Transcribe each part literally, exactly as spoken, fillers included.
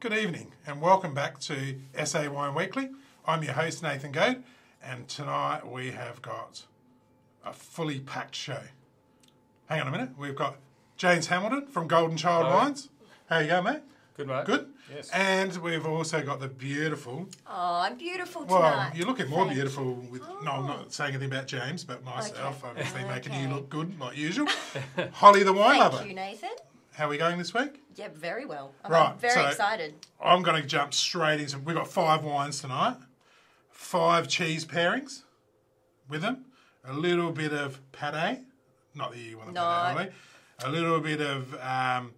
Good evening and welcome back to S A Wine Weekly. I'm your host Nathan Goad, and tonight we have got a fully packed show. Hang on a minute, we've got James Hamilton from Golden Child Wines. How you going, mate? Good, mate. Good? Yes. And we've also got the beautiful... Oh, I'm beautiful tonight. Well, you're looking more Thank beautiful with... Oh. No, I'm not saying anything about James, but myself, okay. obviously okay. making you look good, like usual. Holly the Wine Thank Lover. Thank you, Nathan. How are we going this week? Yeah, very well. I'm right, very so excited. I'm going to jump straight into... We've got five wines tonight, five cheese pairings with them, a little bit of pâté, not that you want the no. pâté, really. A little bit of um,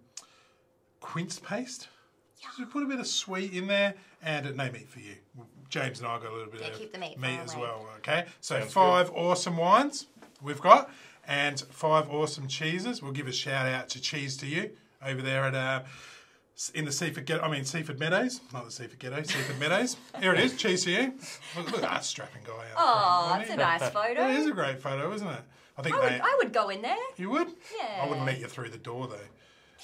quince paste. Yeah. So put a bit of sweet in there, and no meat for you. James and I got a little bit yeah, of keep the meat, meat as well, okay? So That's five good. awesome wines we've got. And five awesome cheeses. We'll give a shout out to Cheese to You over there at uh, in the Seaford Ghetto. I mean Seaford Meadows, not the Seaford Ghetto, Seaford Meadows. Here it is, Cheese to You. Look, look at that strapping guy. Oh, that's a nice photo. It is a great photo, isn't it? I think I would, they, I would go in there. You would? Yeah. I wouldn't let you through the door though.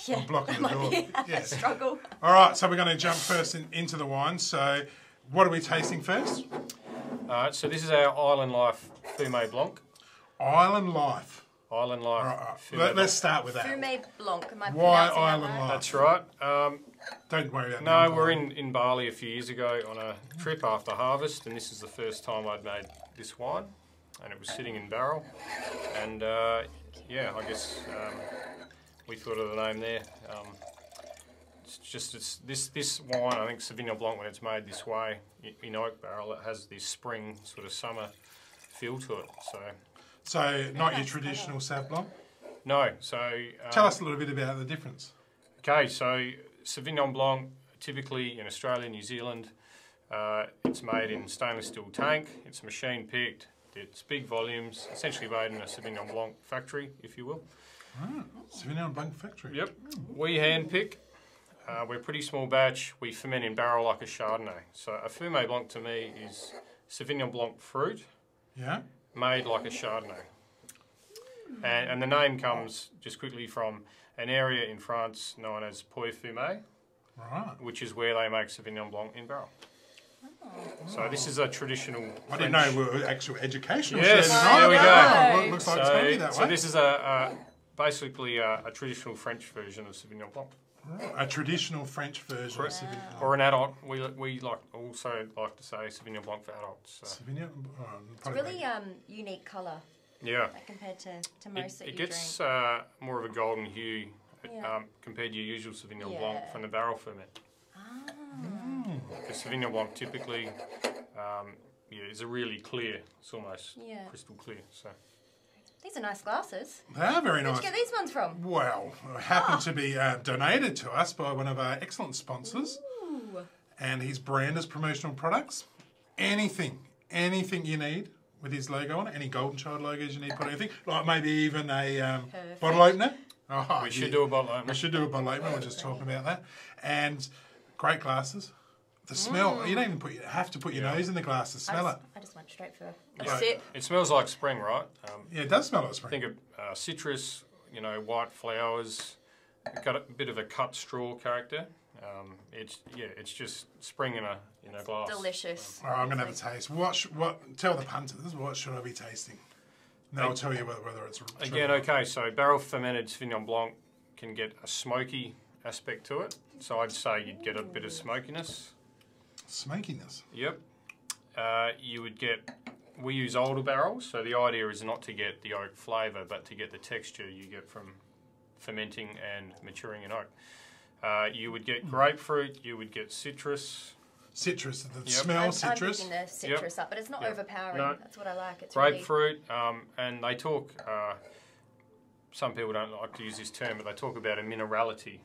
Yeah. I'm blocking the door. Yeah. Struggle. All right, so we're going to jump first in, into the wine. So, what are we tasting first? Uh, so this is our Island Life Fumé Blanc. Island Life. Island Life. Right, right. Let, let's start with that. Fumé Blanc. Am I Why Island that right? Life? That's right. Um, Don't worry about that. No, we were in, in Bali a few years ago on a trip after harvest, and this is the first time I'd made this wine, and it was sitting in barrel. And uh, yeah, I guess um, we thought of the name there. Um, it's just it's, this this wine, I think Sauvignon Blanc, when it's made this way in oak barrel, it has this spring sort of summer feel to it. So. So, not your traditional Sauvignon Blanc? No, so... Um, Tell us a little bit about the difference. Okay, so Sauvignon Blanc, typically in Australia, New Zealand, uh, it's made in stainless steel tank, it's machine picked, it's big volumes, essentially made in a Sauvignon Blanc factory, if you will. Ah, Sauvignon Blanc factory. Yep. We hand pick, uh, we're pretty small batch, we ferment in barrel like a Chardonnay. So a Fumé Blanc to me is Sauvignon Blanc fruit. Yeah. Made like a Chardonnay. And, and the name comes, just quickly, from an area in France known as Puy-Fumé, right. which is where they make Sauvignon Blanc in barrel. Oh. So this is a traditional I French... didn't know we were actual educational. Yes, oh, there we go. Oh, it looks like so, it's that way. So this is a, a basically a, a traditional French version of Sauvignon Blanc. Right. A traditional French version yeah. of Sauvignon Blanc. Or an adult. We, we like also like to say Sauvignon Blanc for adults. So. Sauvignon oh, It's really um, unique colour. Yeah. Like compared to, to most it, that you It gets drink. Uh, more of a golden hue yeah. um, compared to your usual Sauvignon yeah. Blanc from the barrel ferment. Ah. Mm. Because Sauvignon Blanc typically um, yeah, is a really clear, it's almost yeah. crystal clear. So. These are nice glasses. They are very nice. Where'd you get these ones from? Well, it happened oh. to be uh, donated to us by one of our excellent sponsors. Ooh. And his brand is promotional products. Anything, anything you need with his logo on it, any Golden Child logos you need, put anything, like maybe even a um, bottle opener. Oh, we yeah. should do a bottle opener. We should do a bottle opener. We were just talking about that. And great glasses. The smell, mm. you don't even put, you have to put your yeah. nose in the glass to smell I just, it. I just went straight for a yeah. sip. It smells like spring, right? Um, yeah, it does smell like spring. Think of uh, citrus, you know, white flowers. It's got a bit of a cut straw character. Um, it's yeah, it's just spring in a in a glass. Delicious. Um, All right, I'm gonna have a taste. What sh what? Tell the punters what should I be tasting? And they'll tell you whether, whether it's again or not. Okay. So barrel fermented Sauvignon Blanc can get a smoky aspect to it. So I'd say you'd get a bit of smokiness. Smokiness. Yep. Uh, you would get, we use older barrels, so the idea is not to get the oak flavour, but to get the texture you get from fermenting and maturing in oak. Uh, you would get grapefruit, you would get citrus. Citrus, the yep. smell, I'm, citrus. I'm picking the citrus yep. up, but it's not yep. overpowering. No. That's what I like. It's grapefruit, really... um, and they talk, uh, some people don't like to use this term, but they talk about a minerality.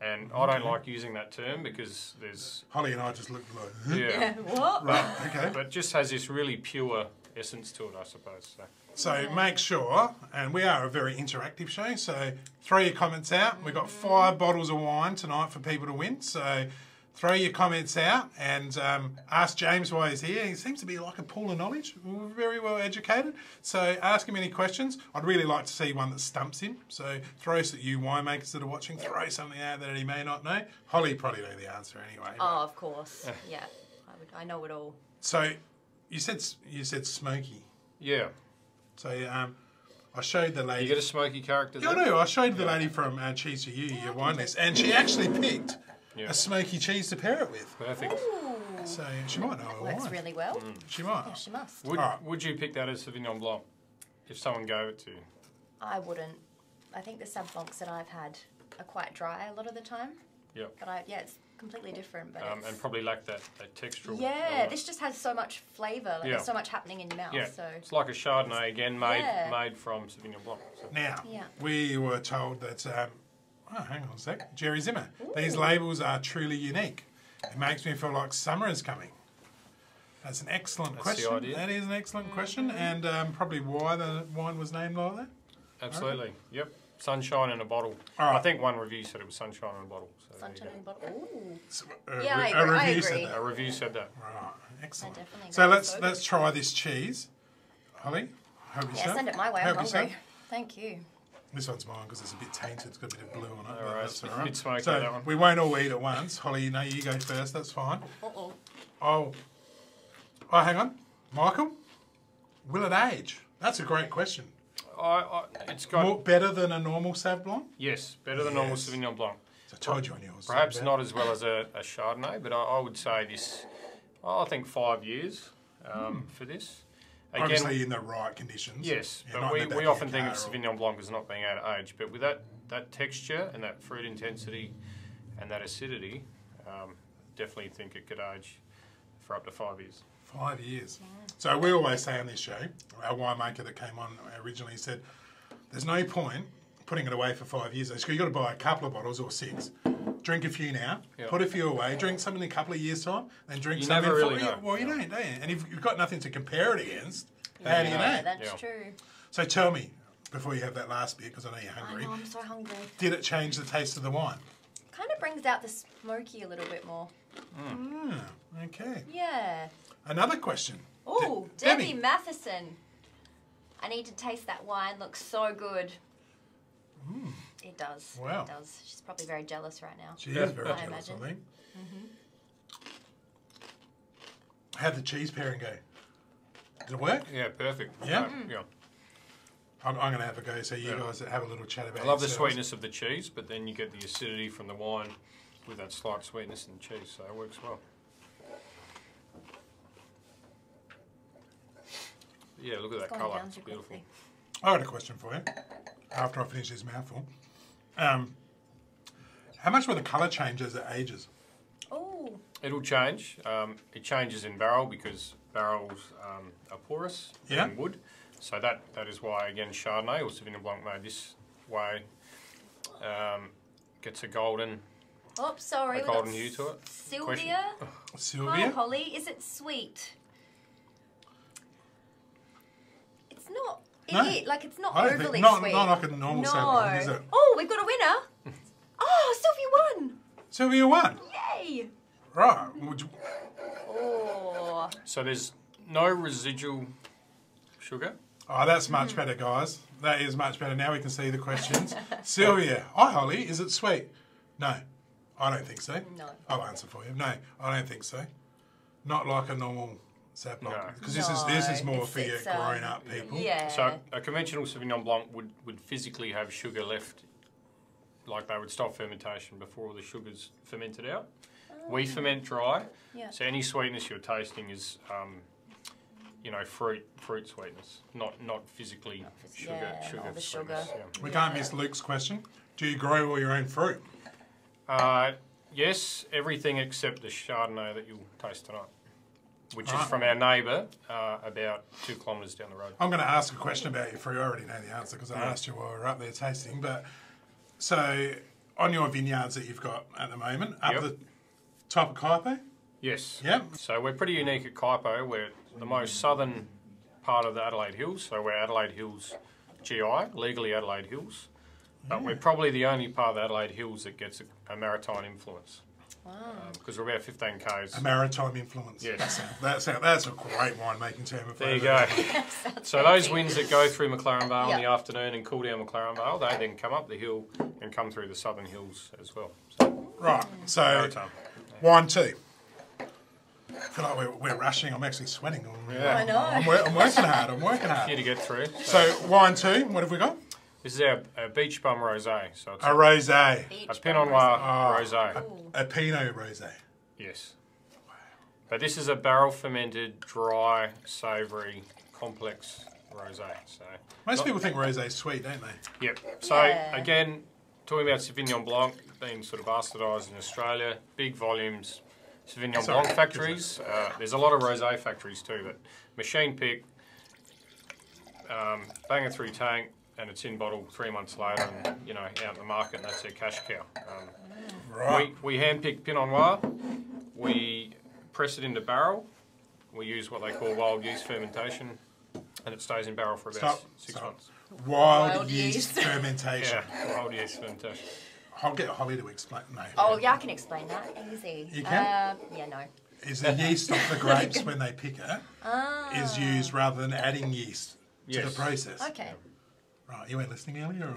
And I don't okay. like using that term because there's... Holly and I just looked like... Huh? Yeah. yeah. What? Right, okay. But it just has this really pure essence to it, I suppose. So, so yeah. make sure, and we are a very interactive show, so throw your comments out. Mm. We've got five bottles of wine tonight for people to win, so throw your comments out and um, ask James why he's here. He seems to be like a pool of knowledge, very well educated. So ask him any questions. I'd really like to see one that stumps him. So throw us at you winemakers that are watching, throw something out that he may not know. Holly probably know the answer anyway. Oh, of course. Yeah, I, would, I know it all. So you said you said smoky. Yeah. So um, I showed the lady. You got a smoky character there? I do. I showed the lady from uh, Cheese to You, yeah, your wine list, and she actually picked yeah. a smoky cheese to pair it with. Perfect. Ooh. So she might know her wine. Works really well. Mm. She might. Yeah, she must. Would, right. would you pick that as Sauvignon Blanc if someone gave it to you? I wouldn't. I think the Sauvignon Blancs that I've had are quite dry a lot of the time. Yeah. But I, yeah, it's completely different. But um, and probably lack that, that textural. Yeah, uh, this just has so much flavour. Like yeah. There's so much happening in your mouth. Yeah. So it's like a Chardonnay again, made yeah. made from Sauvignon Blanc. So. Now, yeah. we were told that. Um, oh, hang on a sec, Jerry Zimmer. Ooh. These labels are truly unique. It makes me feel like summer is coming. That's an excellent That's question. The idea. That is an excellent question, and um, probably why the wine was named like that. Absolutely. Yep. Sunshine in a bottle. Right. I think one review said it was sunshine in a bottle. So sunshine in a bottle. Ooh. So a, yeah, re I agree. a review I agree. said that. A review yeah. said that. Right. Excellent. So let's focus. let's try this cheese, Holly. Hope you yeah, send it my way. Hope I'm hungry. You Thank you. This one's mine because it's a bit tainted. It's got a bit of blue on it. All right. That's all right. A bit smoky, so that one. We won't all eat at once. Holly, no, you go first. That's fine. Uh oh. Oh. Oh, hang on, Michael. Will it age? That's a great question. I, I, it's got More, better than a normal Sauvignon Blanc? Yes, better than yes. normal Sauvignon Blanc. So I told you on yours. Perhaps not as well as a, a Chardonnay, but I, I would say this, I think five years um, mm. for this. Again, obviously in the right conditions. Yes, yeah, but we, we often think of Sauvignon Blanc as not being out of age, but with that, that texture and that fruit intensity and that acidity, um, definitely think it could age for up to five years. Five years. So we always say on this show, our winemaker that came on originally said, there's no point putting it away for five years. You've got to buy a couple of bottles or six. Drink a few now, yep. put a few away, drink something in a couple of years' time, then drink you something never really for know. Well, you yeah. don't, do you? And if you've got nothing to compare it against, yeah, how do you know? Yeah, that's yeah. true. So tell me, before you have that last bit, because I know you're hungry. I know, I'm so hungry. Did it change the taste of the wine? Kind of brings out the smoky a little bit more. Mm. Mm, okay. Yeah. Another question. Oh, De Debbie. Debbie Matheson. I need to taste that wine. Looks so good. Mm. It does. Wow. It does. She's probably very jealous right now. She is very I jealous, imagine. I think. Mm-hmm. How'd the cheese pairing go? Did it work? Yeah, perfect. Yeah? Mm. Yeah. I'm, I'm going to have a go, so you yeah. guys have a little chat about it. I love the sweetness of the cheese, but then you get the acidity from the wine with that slight sweetness in the cheese, so it works well. Yeah, look at it's that colour. It's beautiful. I had a question for you after I finish this mouthful. Um, how much will the colour change as it ages? Oh. It'll change. Um, it changes in barrel because barrels um, are porous yeah. in wood. So that, that is why, again, Chardonnay or Sauvignon Blanc made this way um, gets a golden, oh, sorry, a golden hue to it. Sylvia? Sylvia? Hi, Holly. Is it sweet? It's not no. it, like it's not overly think, not, sweet. Not like a normal no. Sauvignon, is it? Oh, we've got a winner. Oh, Sylvia won. Sylvia won? Yay. Right. Oh. So there's no residual sugar. Oh, that's much mm. better, guys. That is much better. Now we can see the questions. Sylvia, hi, Holly, is it sweet? No, I don't think so. No. I'll answer for you. No, I don't think so. Not like a normal Sauvignon Blanc, because no. this is this is more it's, for your grown-up people. Yeah. So a conventional Sauvignon Blanc would, would physically have sugar left, like they would stop fermentation before all the sugar's fermented out. Oh. We ferment dry, yeah. so any sweetness you're tasting is, um, you know, fruit fruit sweetness, not not physically not sugar yeah, sugar not the sweetness. Sugar. Yeah. We yeah. can't miss Luke's question. Do you grow all your own fruit? Uh, yes, everything except the Chardonnay that you'll taste tonight. Which all is right. from our neighbour, uh, about two kilometres down the road. I'm going to ask a question about your fruit. I already know the answer because I yeah. asked you while we were up there tasting. But so, on your vineyards that you've got at the moment, up yep. the top of Kaipo? Yes. Yep. So we're pretty unique at Kaipo. We're the most southern part of the Adelaide Hills. So we're Adelaide Hills G I, legally Adelaide Hills. But yeah. we're probably the only part of the Adelaide Hills that gets a, a maritime influence. Wow. Because um, we're about fifteen k's. A maritime influence. Yes. That's, a, that's, a, that's a great winemaking term. There you go. So those winds that go through McLaren Vale yep. in the afternoon and cool down McLaren Vale, they then come up the hill and come through the southern hills as well. So, right. So maritime. Wine two. I feel like we're, we're rushing. I'm actually sweating. I'm, yeah. I know. I'm, I'm working hard. I'm working hard. Here to get through. So. so wine two, what have we got? This is our, our beach bum rosé. So it's a rosé. A Pinot Noir rosé. Oh, a, a Pinot rosé. Yes. Wow. But this is a barrel fermented, dry, savoury, complex rosé. So most not, people think rosé is sweet, don't they? Yep. So yeah. again, talking about Sauvignon Blanc being sort of bastardised in Australia, big volumes. Sauvignon That's Blanc right. factories. Uh, there's a lot of rosé factories too, but machine pick, um, bang it through tank, and it's in bottle three months later, and you know, out in the market, and that's their cash cow. Um, right. We, we handpick Pinot Noir. We press it into barrel. We use what they call wild yeast fermentation, and it stays in barrel for about Stop. six Stop. months. Wild, wild yeast, yeast fermentation. Yeah, wild yeast fermentation. I'll get Holly to explain. No. Oh, yeah, I can explain that. Easy. You can? Uh, yeah, no. Is the yeast off the grapes when they pick it ah. is used rather than adding yeast yes. to the process? Okay. Right, you weren't listening earlier? Or you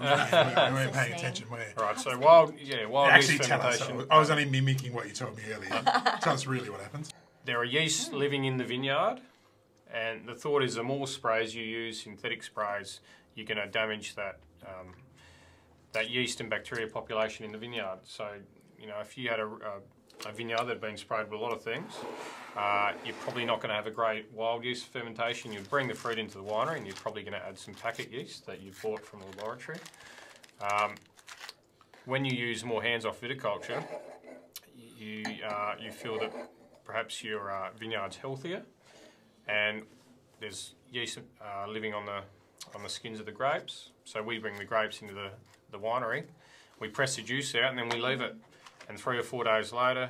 weren't paying attention. Right, so wild, yeah, wild actually, yeast fermentation. Us, I was only mimicking what you told me earlier. Tell us really what happens. There are yeast mm. living in the vineyard, and the thought is the more sprays you use, synthetic sprays, you're going to damage that um, that yeast and bacteria population in the vineyard. So, you know, if you had a, a, a vineyard that had been sprayed with a lot of things, uh, you're probably not going to have a great wild yeast fermentation. You'd bring the fruit into the winery and you're probably going to add some packet yeast that you bought from the laboratory. Um, when you use more hands-off viticulture, you, uh, you feel that perhaps your uh, vineyard's healthier and there's yeast uh, living on the, on the skins of the grapes. So we bring the grapes into the the winery, we press the juice out and then we leave it. And three or four days later,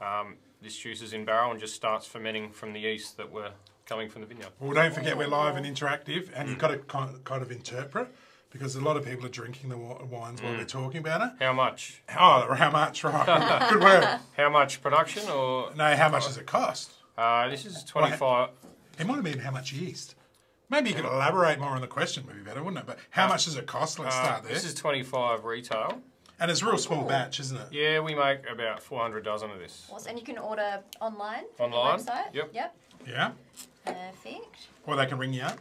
um, this juice is in barrel and just starts fermenting from the yeast that were coming from the vineyard. Well, don't forget we're live and interactive, and mm. you've got to kind of interpret, because a lot of people are drinking the wines mm. while we're talking about it. How much? Oh, how much, right. Good word. How much production or? No, how much does it cost? Uh, this is twenty-five. Well, it might have been how much yeast. Maybe you could elaborate more on the question, would be better, wouldn't it? But how uh, much does it cost? Let's uh, start there. This is twenty-five retail. And it's a real small batch, isn't it? Yeah, we make about four hundred dozen of this. Awesome. And you can order online? Online? Website? Yep. Yep. Yeah. Perfect. Or they can ring you up?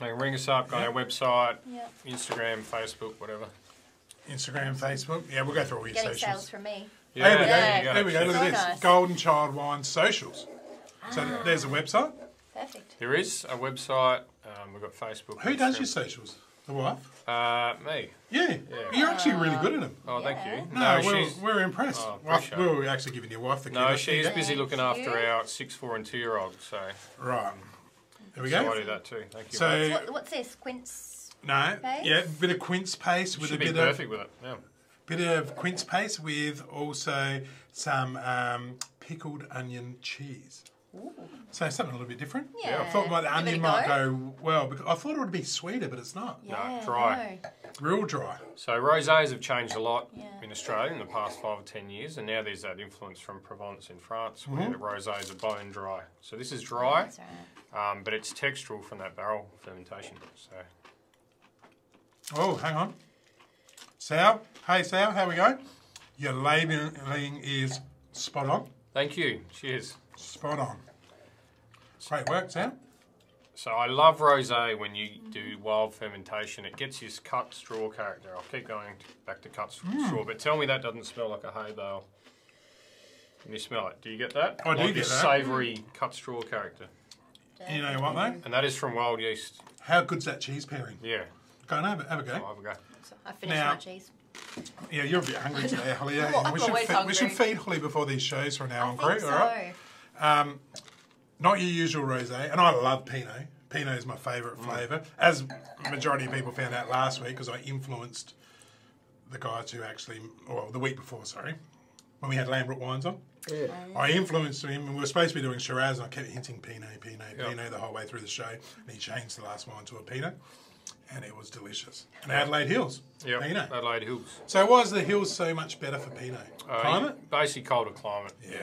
They can ring us up, go yep. on our website, yep. Instagram, Facebook, whatever. Instagram, Facebook. Yeah, we'll go through all your Getting socials. Getting sales from me. Yeah, yeah. There, yeah. We go. there we go. There we go. Look at this. Nice. Golden Child Wines socials. Ah. So there's a website. Perfect. There is a website, um, we've got Facebook. Who Instagram. does your socials? The wife? Uh, me. Yeah. yeah. You're actually really good at them. Oh, yeah. thank you. No, no we're, she's... we're impressed. Oh, wife, we were actually giving your wife the credit. No, she's yeah. busy looking after our six, four and two-year-old, so... Right. There we go. So I do that too, thank you. So, what, what's this, quince No, paste? yeah, a bit of quince paste with a bit of... Should be perfect with it, yeah. Bit of quince paste with also some um, pickled onion cheese. Ooh. So something a little bit different. Yeah, yeah. I thought like the onion might go well, because I thought it would be sweeter, but it's not. Yeah, no, dry, no. real dry. So rosés have changed a lot yeah. in Australia in the past five or ten years, and now there's that influence from Provence in France, mm-hmm. where the rosés are bone dry. So this is dry, That's right. um, but it's textural from that barrel fermentation. So, oh, hang on, Sal. Hey, Sal, how we go? Your labelling is spot on. Thank you. Cheers. Spot on. Great work, Sam. So I love rosé when you do wild fermentation. It gets this cut straw character. I'll keep going back to cut mm. straw, but tell me that doesn't smell like a hay bale. Can you smell it? Do you get that? I like do get this that. savoury cut straw character. You know what, though? And that is from wild yeast. How good's that cheese pairing? Yeah. Go and have a, have a go. I'll have a go. So I finished now, my cheese. Yeah, you're a bit hungry today, Holly. Yeah. well, we, should hungry. we should feed Holly before these shows for an hour I on crew, so. all right? Um, not your usual rosé, and I love Pinot. Pinot is my favourite mm. flavour, as majority of people found out last week, because I influenced the guys who actually, or the week before, sorry, when we had Lambert wines on. Yeah. I influenced him, and we were supposed to be doing Shiraz, and I kept hinting Pinot, Pinot, yep. Pinot the whole way through the show, and he changed the last wine to a Pinot. and it was delicious. And Adelaide Hills. Yeah, Pinot. Adelaide Hills. So why is the hills so much better for Pinot? Uh, climate? Basically colder climate. Yeah. yeah.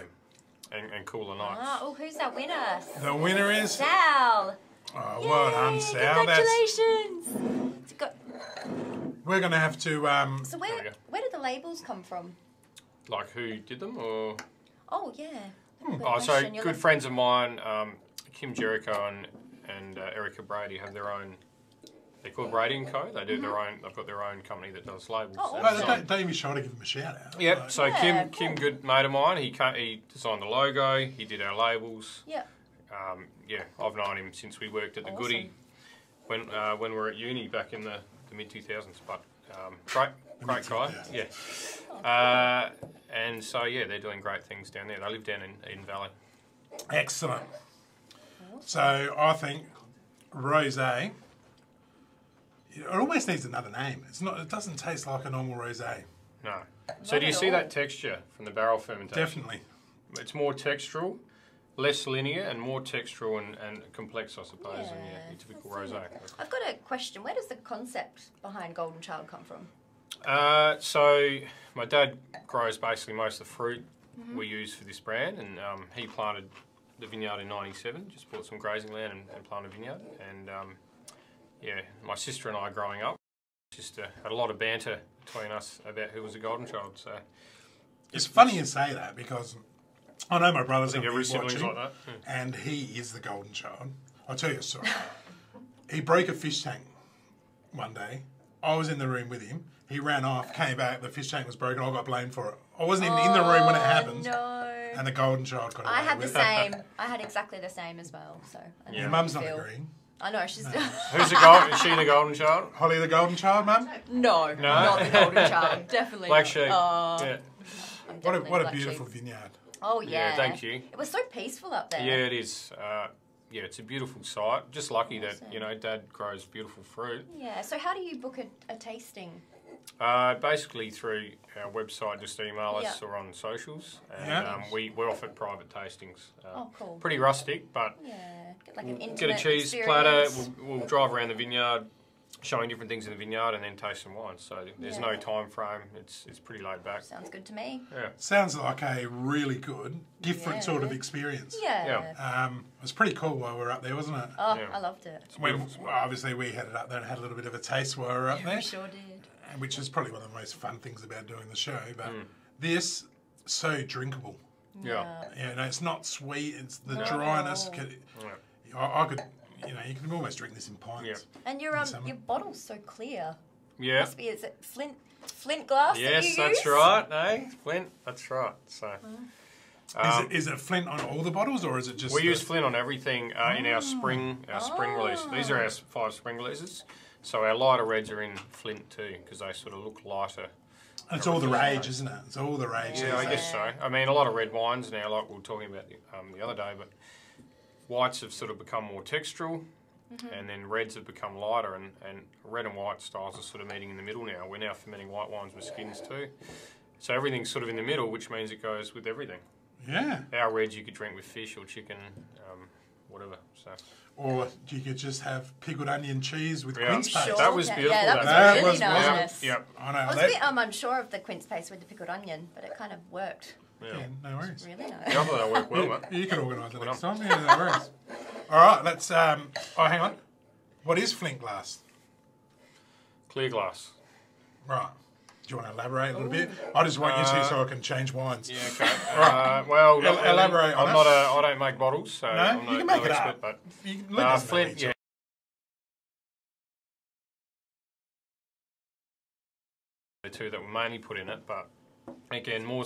And, and cooler nights. Ah, well, who's our winner? The winner is... Sal. Oh, well done, Sal. Congratulations. That's... Got... We're going to have to... Um... So where, where did the labels come from? Like who did them or...? Oh, yeah. Hmm. Good oh, so good like... friends of mine, um, Kim Jericho and, and uh, Erica Brady have their own... They're called Brady and Co. They do mm-hmm. their own. They've got their own company that does labels. Oh, awesome. Don't, don't even try to give them a shout out. Yep. Like. So yeah, Kim, cool. Kim, good mate of mine. He he designed the logo. He did our labels. Yeah. Um, yeah. I've known him since we worked at the awesome. Goodie when uh, when we were at uni back in the, the mid two thousands. But um, great, great guy. Yeah. Uh, and so yeah, they're doing great things down there. They live down in Eden Valley. Excellent. So I think rosé. It almost needs another name. It's not. It doesn't taste like a normal rosé. No. So not do you see all. That texture from the barrel fermentation? Definitely. It's more textural, less linear, and more textural and, and complex, I suppose, yeah, than yeah, your typical rosé. I've got a question. Where does the concept behind Golden Child come from? Uh, so my dad grows basically most of the fruit mm-hmm. we use for this brand, and um, he planted the vineyard in ninety-seven. Just bought some grazing land and, and planted a vineyard, and. Um, Yeah, my sister and I growing up, just uh, had a lot of banter between us about who was a golden child. So it's, it's funny you say that because I know my brother's in watching, like that. Yeah. And he is the golden child. I'll tell you a story. He broke a fish tank one day. I was in the room with him. He ran off, came back. The fish tank was broken. I got blamed for it. I wasn't even oh, in the room when it happened. No. And the golden child got away I had with the same. It. I had exactly the same as well. So I yeah. your mum's not agreeing. I know, she's... No. Who's the golden... Is she the golden child? Holly the golden child, mum? No, no, not the golden child. Definitely Black sheep. Uh, yeah. What a, what a beautiful sheep. vineyard. Oh, yeah. Yeah, thank you. It was so peaceful up there. Yeah, it is. Uh, yeah, it's a beautiful site. Just lucky awesome. that, you know, Dad grows beautiful fruit. Yeah, so how do you book a, a tasting? Uh, basically through our website, just email us yeah. or on socials, and yeah. um, we, we offer private tastings. Uh, oh, cool. Pretty rustic, but yeah. get, like an we'll get a cheese experience. platter, we'll, we'll drive around the vineyard, showing different things in the vineyard, and then taste some wine. So there's yeah. no time frame, it's it's pretty laid back. Sounds good to me. Yeah. Sounds like a really good, different yeah. sort of experience. Yeah. yeah. Um, it was pretty cool while we were up there, wasn't it? Oh, yeah. I loved it. We, obviously, we headed up there and had a little bit of a taste while we were up yeah, there. We sure did. Which is probably one of the most fun things about doing the show, but mm. this so drinkable. Yeah, yeah. No, it's not sweet. It's the no. dryness. Could, yeah. I, I could, you know, you can almost drink this in pints. Yeah. And your um, your bottle's so clear. Yeah. Must be is it flint flint glass? Yes, that you that's use? right. No, flint. That's right. So. Mm. Um, is, it, is it flint on all the bottles, or is it just? We use flint on everything uh, in our spring our oh. spring release. These are our five spring releases. So our lighter reds are in flint too, because they sort of look lighter. It's all the rage, isn't it? It's all the rage. Yeah, I guess so. I mean, a lot of red wines now, like we were talking about um, the other day, but whites have sort of become more textural, mm-hmm. and then reds have become lighter, and, and red and white styles are sort of meeting in the middle now. We're now fermenting white wines with skins too. So everything's sort of in the middle, which means it goes with everything. Yeah. Our reds you could drink with fish or chicken, um, whatever, so... Or you could just have pickled onion cheese with yeah. quince paste. Sure. That was beautiful. Yeah, that, that was really that was nice. Yeah. Yep. I, know. I was that... a bit um, unsure of the quince paste with the pickled onion, but it kind of worked. Yeah, yeah no worries. Really nice. Yeah, I thought that worked well, mate. You can organise it next time. Yeah, no worries. All right, let's... Um, oh, hang on. What is flint glass? Clear glass. Right. Do you want to elaborate a little Ooh. bit? I just want uh, you to so I can change wines. Yeah, okay. Right. Uh, well, El no, elaborate. I'm not. A, I don't make bottles, so no, I'm not, you can make no it expert, up. But you can let uh, us Flint, know yeah. the two that were mainly put in it, but again, more.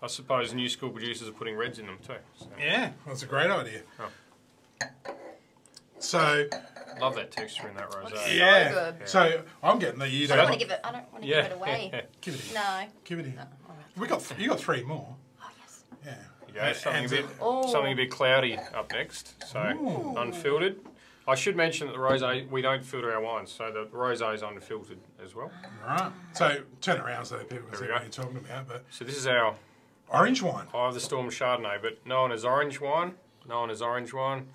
I suppose new school producers are putting reds in them too. So. Yeah, that's a great idea. Oh. So. Love that texture in that rosé. Yeah. So, yeah. so I'm getting the you don't. I don't want to give it. I don't want to yeah. give it away. Yeah. Give it. Here. No. Give it here. No. All right. We got. You got three more. Oh yes. Yeah. You go. Something a bit. Oh. Something a bit cloudy up next. So Ooh. unfiltered. I should mention that the rosé we don't filter our wines, so the rosé is unfiltered as well. All right. So turn around so that people can there see what you're talking about. But so this is our orange wine. Eye of the Storm Chardonnay, but known as orange wine. Known as orange wine.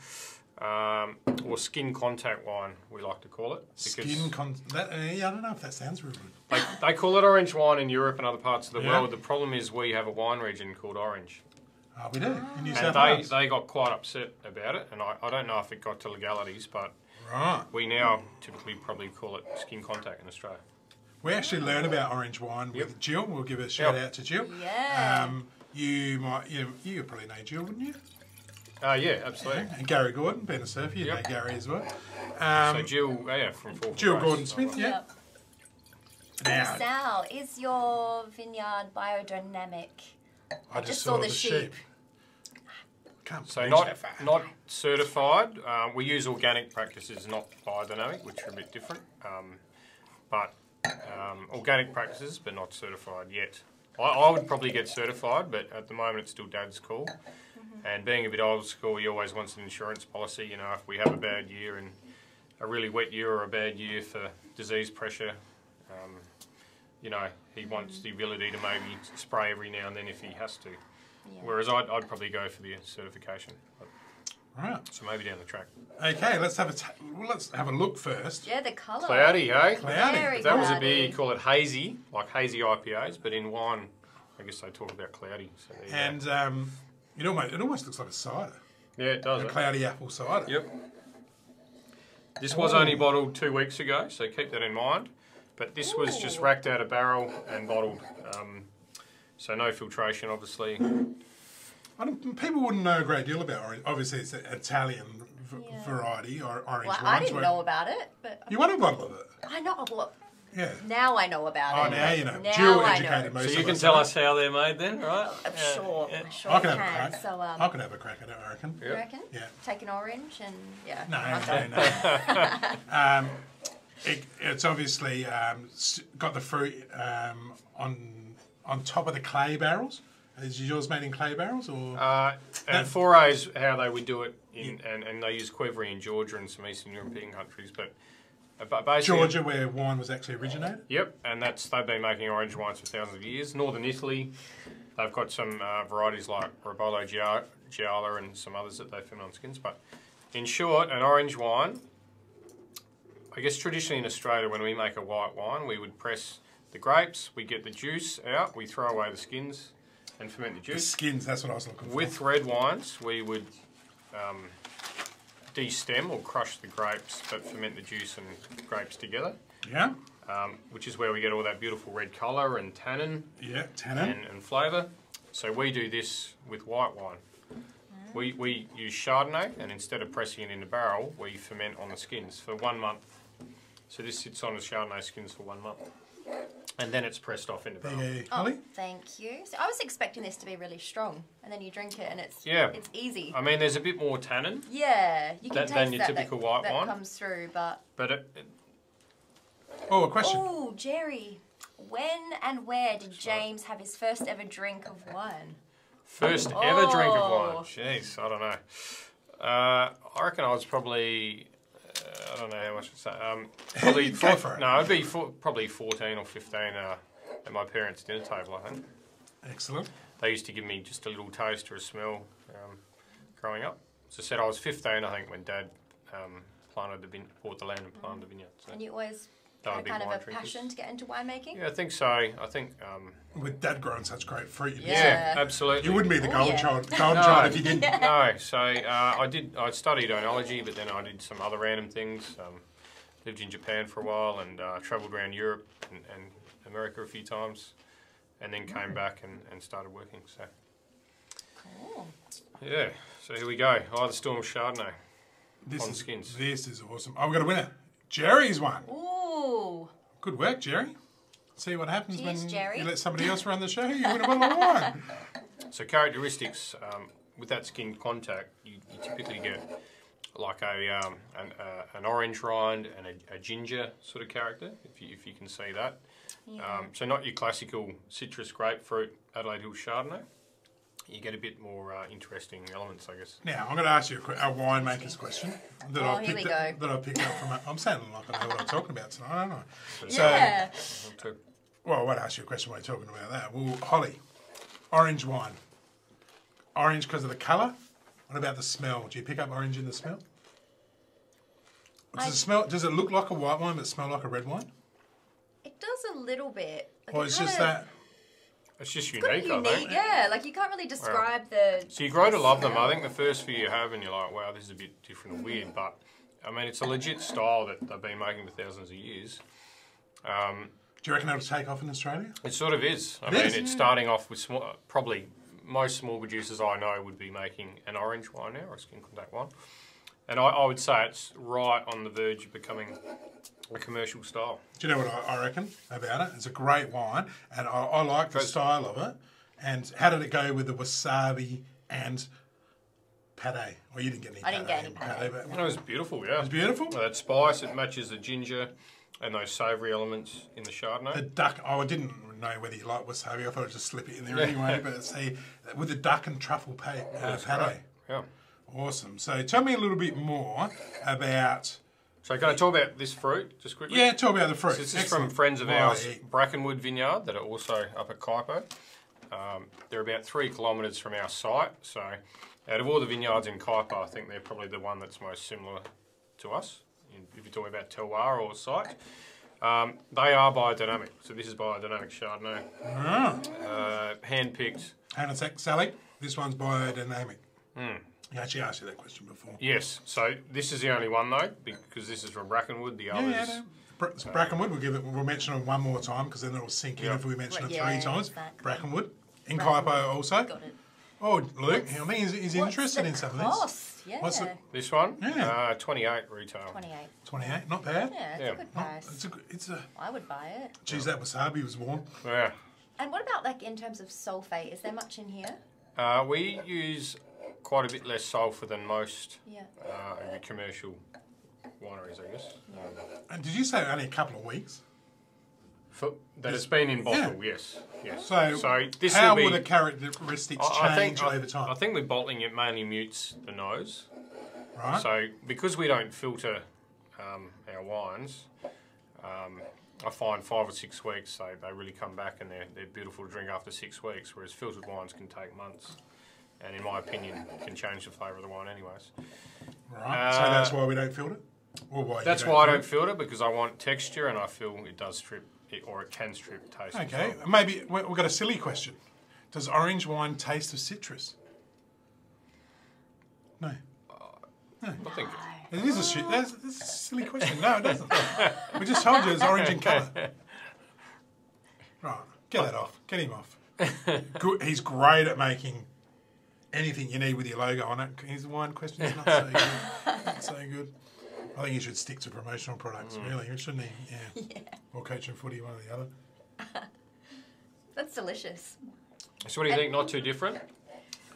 um, or skin contact wine, we like to call it. Skin contact, I don't know if that sounds really good. They, they call it orange wine in Europe and other parts of the yeah. world. The problem is we have a wine region called Orange. Oh, we do. Ah. In New South Wales. And they, they got quite upset about it, and I, I don't know if it got to legalities, but right. we now typically probably call it skin contact in Australia. We actually learn about orange wine with yep. Jill. We'll give a shout yep. out to Jill. Yeah. Um, you might, you, you probably know Jill, wouldn't you? Uh, yeah, absolutely. Yeah. And Gary Gordon, been a surfer, you yep. know Gary as well. Um, so Jill, yeah, from Four Jill Gordon-Smith, yeah. Yep. Now, Sal, is your vineyard biodynamic? I, I just, just saw, saw the, the sheep. sheep. So not, not certified. Uh, we use organic practices, not biodynamic, which are a bit different. Um, but um, organic practices, but not certified yet. I, I would probably get certified, but at the moment it's still Dad's call. Mm-hmm. And being a bit old school, he always wants an insurance policy. You know, if we have a bad year and a really wet year or a bad year for disease pressure, um, you know, he wants the ability to maybe spray every now and then if he has to. Yeah. Whereas I'd, I'd probably go for the certification. Right. So maybe down the track. Okay, let's have a t well, let's have a look first. Yeah, the colour. Cloudy, eh? Cloudy. Very that cloudy. Was a beer, you call it hazy, like hazy I P As, but in wine, I guess they talk about cloudy. So there you and um, it almost it almost looks like a cider. Yeah, it does. Like a cloudy apple cider. Yep. This was Ooh. only bottled two weeks ago, so keep that in mind. But this Ooh. was just racked out of barrel and bottled. Um, So no filtration, obviously. I don't, people wouldn't know a great deal about orange. Obviously, it's an Italian v yeah. variety or orange well, wine. I didn't know about it, but you want a bottle of it. I know. Well, yeah. Now I know about oh, it. Oh, now you know. Now Jill I educated know. most So you can us, tell right? us how they're made, then, right? I'm yeah. sure. Yeah. I'm sure I can. I can. Have a crack. So, um, I could have a crack at it. I reckon. Yep. You reckon? Yeah. Take an orange and yeah. No, okay. no, no. um, it, it's obviously um, got the fruit um, on. on top of the clay barrels? Is yours made in clay barrels? Or uh, and foray is how they would do it, in, yeah. and, and they use Quevery in Georgia and some Eastern European countries. But, but basically, Georgia, where wine was actually originated? Yep, and that's they've been making orange wines for thousands of years. Northern Italy, they've got some uh, varieties like Robolo Gialla and some others that they found on skins. But in short, an orange wine, I guess traditionally in Australia, when we make a white wine, we would press the grapes, we get the juice out, we throw away the skins and ferment the juice. The skins, that's what I was looking for. With red wines, we would um, de-stem or crush the grapes, but ferment the juice and grapes together. Yeah. Um, which is where we get all that beautiful red colour and tannin. Yeah, tannin. And, and flavour. So we do this with white wine. Mm. We, we use Chardonnay, and instead of pressing it in the barrel, we ferment on the skins for one month. So this sits on the Chardonnay skins for one month. And then it's pressed off into barrel. Hey, Holly? Oh, thank you. So I was expecting this to be really strong, and then you drink it, and it's yeah. it's easy. I mean, there's a bit more tannin. Yeah, you can that, taste than your that, typical that, white that wine. comes through, but but it, it... oh, a question. Oh, Jerry, when and where did James have his first ever drink of wine? First oh. ever drink of wine. Jeez, I don't know. Uh, I reckon I was probably. I don't know how much to say. Um, probably four, for it. No, I'd be four, probably fourteen or fifteen uh, at my parents' dinner table, I think. Excellent. They used to give me just a little taste or a smell um, growing up. As I said, I was fifteen, I think, when Dad um, planted the vine, bought the land and planted mm. the vineyard. So. And you always had a kind of a drinkers. passion to get into winemaking? Yeah, I think so. I think um, with Dad growing such great fruit, you'd yeah, yeah, absolutely. You wouldn't be the golden oh, yeah. child, golden no, child if you didn't. Yeah. No, so uh, I did. I studied oenology, but then I did some other random things. Um, lived in Japan for a while and uh, travelled around Europe and, and America a few times, and then came mm. back and, and started working. So, cool. yeah. So here we go. Oh, the Storm Chardonnay this on is, skins. This is awesome. Oh, we got a winner. Jerry's won. Ooh. Good work, Jerry. See what happens Jeez, when Jerry. you let somebody else run the show. You win a bottle of wine. So characteristics um, with that skin contact, you, you typically get like a um, an, uh, an orange rind and a, a ginger sort of character, if you, if you can see that. Yeah. Um, so not your classical citrus grapefruit Adelaide Hills Chardonnay. You get a bit more uh, interesting elements, I guess. Now, I'm going to ask you a, qu a winemaker's question that oh, I picked up, that I picked up from. A, I'm sounding like I know what I'm talking about tonight, don't I? Yeah. So, well, I won't ask you a question while you're talking about that. Well, Holly, orange wine. Orange because of the colour. What about the smell? Do you pick up orange in the smell? Does I, it smell? Does it look like a white wine but smell like a red wine? It does a little bit. Like well, it's just of, that. It's just it's unique, unique, I think. Yeah, like you can't really describe wow. the. So you grow to love them. I think the first few you have, and you're like, wow, this is a bit different and weird. But I mean, it's a legit style that they've been making for thousands of years. Um, Do you reckon that'll take off in Australia? It sort of is. I it mean, is? It's starting off with small, probably most small producers I know would be making an orange wine now, or a skin contact one. And I, I would say it's right on the verge of becoming a commercial style. Do you know what I, I reckon about it? It's a great wine, and I, I like the style of it. And how did it go with the wasabi and pâté? Well, you didn't get any pâté. I didn't get any pâté. But no, it was beautiful, yeah. It was beautiful? That spice, it matches the ginger and those savoury elements in the Chardonnay. The duck, oh, I didn't know whether you liked wasabi. I thought I'd just slip it in there anyway. But see, with the duck and truffle pâté. Uh, pâté. Yeah. Awesome. So tell me a little bit more about... So can I talk about this fruit just quickly? Yeah, talk about the fruit. So this Excellent. is from friends of ours, Brackenwood Vineyard, that are also up at Kaipo. Um, they're about three kilometres from our site. So out of all the vineyards in Kaipo, I think they're probably the one that's most similar to us, if you're talking about terroir or site. Um, they are biodynamic. So this is biodynamic Chardonnay. Mm. Uh, Hand-picked. Hang on a sec, Sally. This one's biodynamic. Mm. I actually asked you that question before. Yes. So this is the only one though, because this is from Brackenwood. The others. Yeah, yeah. Bra so Brackenwood. We'll give it. We'll mention it one more time because then it'll sink in yep. if we mention well, it three yeah, times. Exactly. Brackenwood in Kaipo also. Got it. Oh, Luke. What's, I mean, he's, he's interested in some cost? of this. Yeah. What's the This one. Yeah. Uh, Twenty-eight retail. Twenty-eight. Twenty-eight. Not bad. Yeah. It's yeah. a good price. Not, it's a. It's a. I would buy it. Geez, that wasabi was warm. Yeah. And what about like in terms of sulfate? Is there much in here? Uh, we use. Quite a bit less sulphur than most yeah. uh, of the commercial wineries, I guess. Yeah. And did you say only a couple of weeks? For, that this, it's been in bottle, yeah. yes. yes. So, so this how will be, would the characteristics I, change I think, over time? I, I think with bottling it mainly mutes the nose. Right. So because we don't filter um, our wines, um, I find five or six weeks they, they really come back and they're, they're beautiful to drink after six weeks, whereas filtered wines can take months. And in my opinion, can change the flavour of the wine anyways. Right, uh, so that's why we don't filter? Or why that's why I don't filter, because I want texture and I feel it does strip, it, or it can strip taste. Okay, well. Maybe we've got a silly question. Does orange wine taste of citrus? No. Uh, no. I think no. It is a, that's, that's a silly question. No, it doesn't. We just told you it's orange in colour. Right, get that off. Get him off. Good. He's great at making... anything you need with your logo on it. His wine question is not so good. Not so good. I think you should stick to promotional products, mm. really, shouldn't he? Yeah. yeah. Or coach and footy, one or the other. That's delicious. So what do you think? Not too different?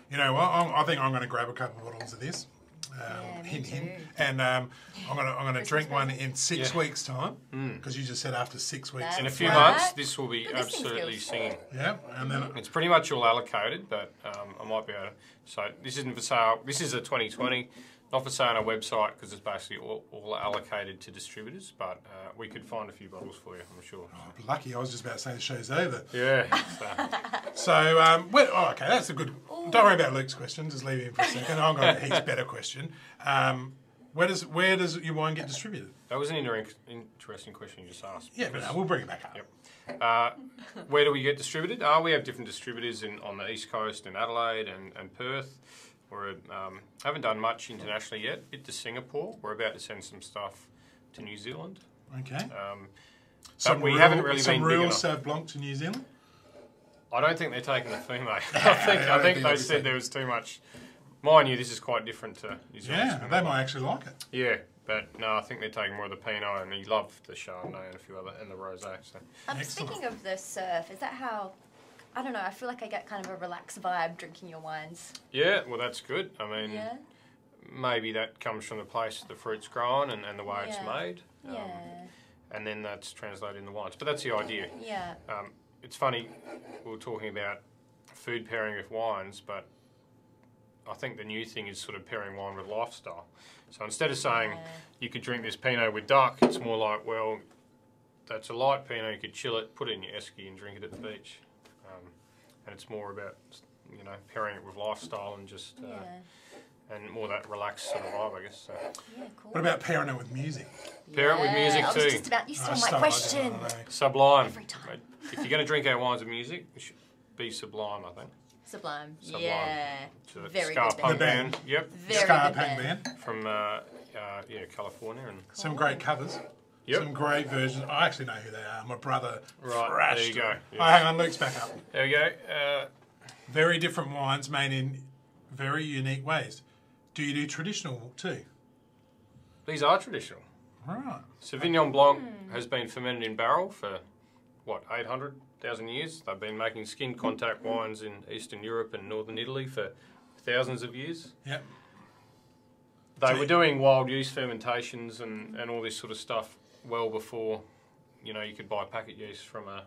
You know what? I'm, I think I'm going to grab a couple of bottles of this. Um, yeah, me hint, hint. Too. And um, I'm going to I'm going to drink one in six yeah. weeks' time, because mm. you just said after six weeks. That's in a few right. months, this will be but absolutely singing. Yeah, and then it's pretty much all allocated, but um, I might be able to. So this isn't for sale. This is a twenty twenty, not for sale on our website because it's basically all, all allocated to distributors. But uh, we could find a few bottles for you, I'm sure. Oh, lucky, I was just about to say the show's over. Yeah. So, so um, well, oh, okay, that's a good. Don't worry about Luke's question. Just leave him for a second. I've got his better question. Um, where does where does your wine get distributed? That was an interesting question you just asked. Yeah, but no, we'll bring it back up. Yep. Uh, where do we get distributed? Uh, we have different distributors in on the East Coast, in Adelaide and, and Perth. We um, haven't done much internationally yet. Bit to Singapore. We're about to send some stuff to New Zealand. Okay. Um, but we real, haven't really some been real big Sauv Blanc to New Zealand. I don't think they're taking the Fumé. I think, I I think, think they said there was too much. Mind you, this is quite different to New Zealand. Yeah, they might actually like it. Yeah, but no, I think they're taking more of the Pinot, and he loved the Chardonnay and a few other, and the Rosé. So. Um, speaking of the surf, is that how, I don't know, I feel like I get kind of a relaxed vibe drinking your wines. Yeah, well that's good. I mean, yeah. maybe that comes from the place the fruit's grown and, and the way yeah. it's made. Um, yeah. And then that's translated in the wines. But that's the idea. Yeah. Um, It's funny, we were talking about food pairing with wines, but I think the new thing is sort of pairing wine with lifestyle. So instead of saying yeah. you could drink this Pinot with duck, it's more like, well, that's a light Pinot, you could chill it, put it in your esky and drink it at the beach. Um, and it's more about, you know, pairing it with lifestyle and just uh, yeah. and more that relaxed sort of vibe, I guess. So. Yeah, cool. What about pairing it with music? Pairing yeah, with music too. I was just about, you stole my question. Sublime. Every time. If you're going to drink our wines with music, it should be sublime, I think. Sublime, Sublime. yeah. Sublime. Very Scar good punk band. band. Yep. Very Scar good punk band. band. From, uh, uh, yeah, California. And cool. Some great covers. Yep. Some great versions. I actually know who they are. My brother Right, thrashed. There you go. Yes. Oh, hang on, Luke's back up. There we go. Uh, very different wines made in very unique ways. Do you do traditional too? These are traditional. Right. Sauvignon Blanc mm. has been fermented in barrel for, what, eight hundred thousand years. They've been making skin contact wines in Eastern Europe and Northern Italy for thousands of years. Yep. They so were doing wild yeast fermentations and, and all this sort of stuff well before, you know, you could buy packet yeast from a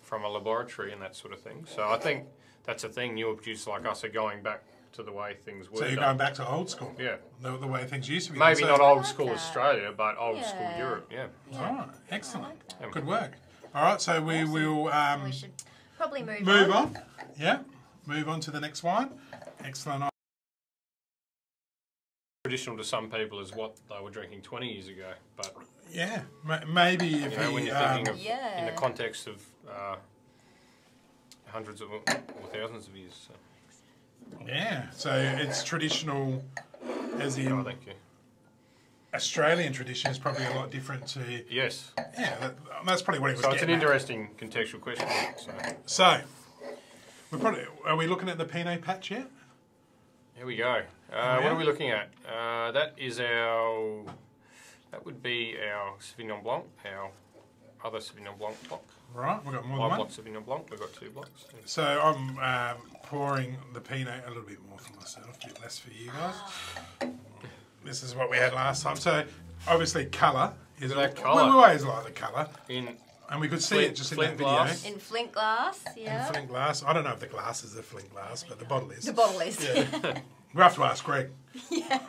from a laboratory and that sort of thing. So I think that's a thing. Newer producers like us are going back to the way things were. So you're done. going back to old school. Yeah. The, the way things used to be. Maybe not old school like Australia, but old yeah. school Europe. Yeah. yeah. All right. Excellent. Yeah, like Good work. All right, so we awesome. will um, we should probably move, move on. on. Yeah, move on to the next wine. Excellent. Traditional to some people is what they were drinking twenty years ago, but yeah, maybe if you know, he, when you're thinking um, of, yeah. in the context of uh, hundreds of or thousands of years. So. Yeah, so it's traditional, as in. Oh, thank you. Australian tradition is probably a lot different to... Yes. Yeah, that, that's probably what it was So it's an at. interesting contextual question. So, so we're probably, are we looking at the Pinot patch yet? Here we go. Uh, what are we looking at? Uh, that is our... That would be our Sauvignon Blanc, our other Sauvignon Blanc block. Right, we've got more Five than one. Five blocks Sauvignon Blanc, we've got two blocks. So I'm um, pouring the Pinot a little bit more for myself, a bit less for you guys. Oh. This is what we had last time. So, obviously, colour is like colour. We always like the colour. In and we could see flint, it just in that video. Glass. In flint glass, yeah. In flint glass. I don't know if the glass is the flint glass, but the bottle is. The bottle is. Yeah. yeah. We have to ask Greg. Yeah.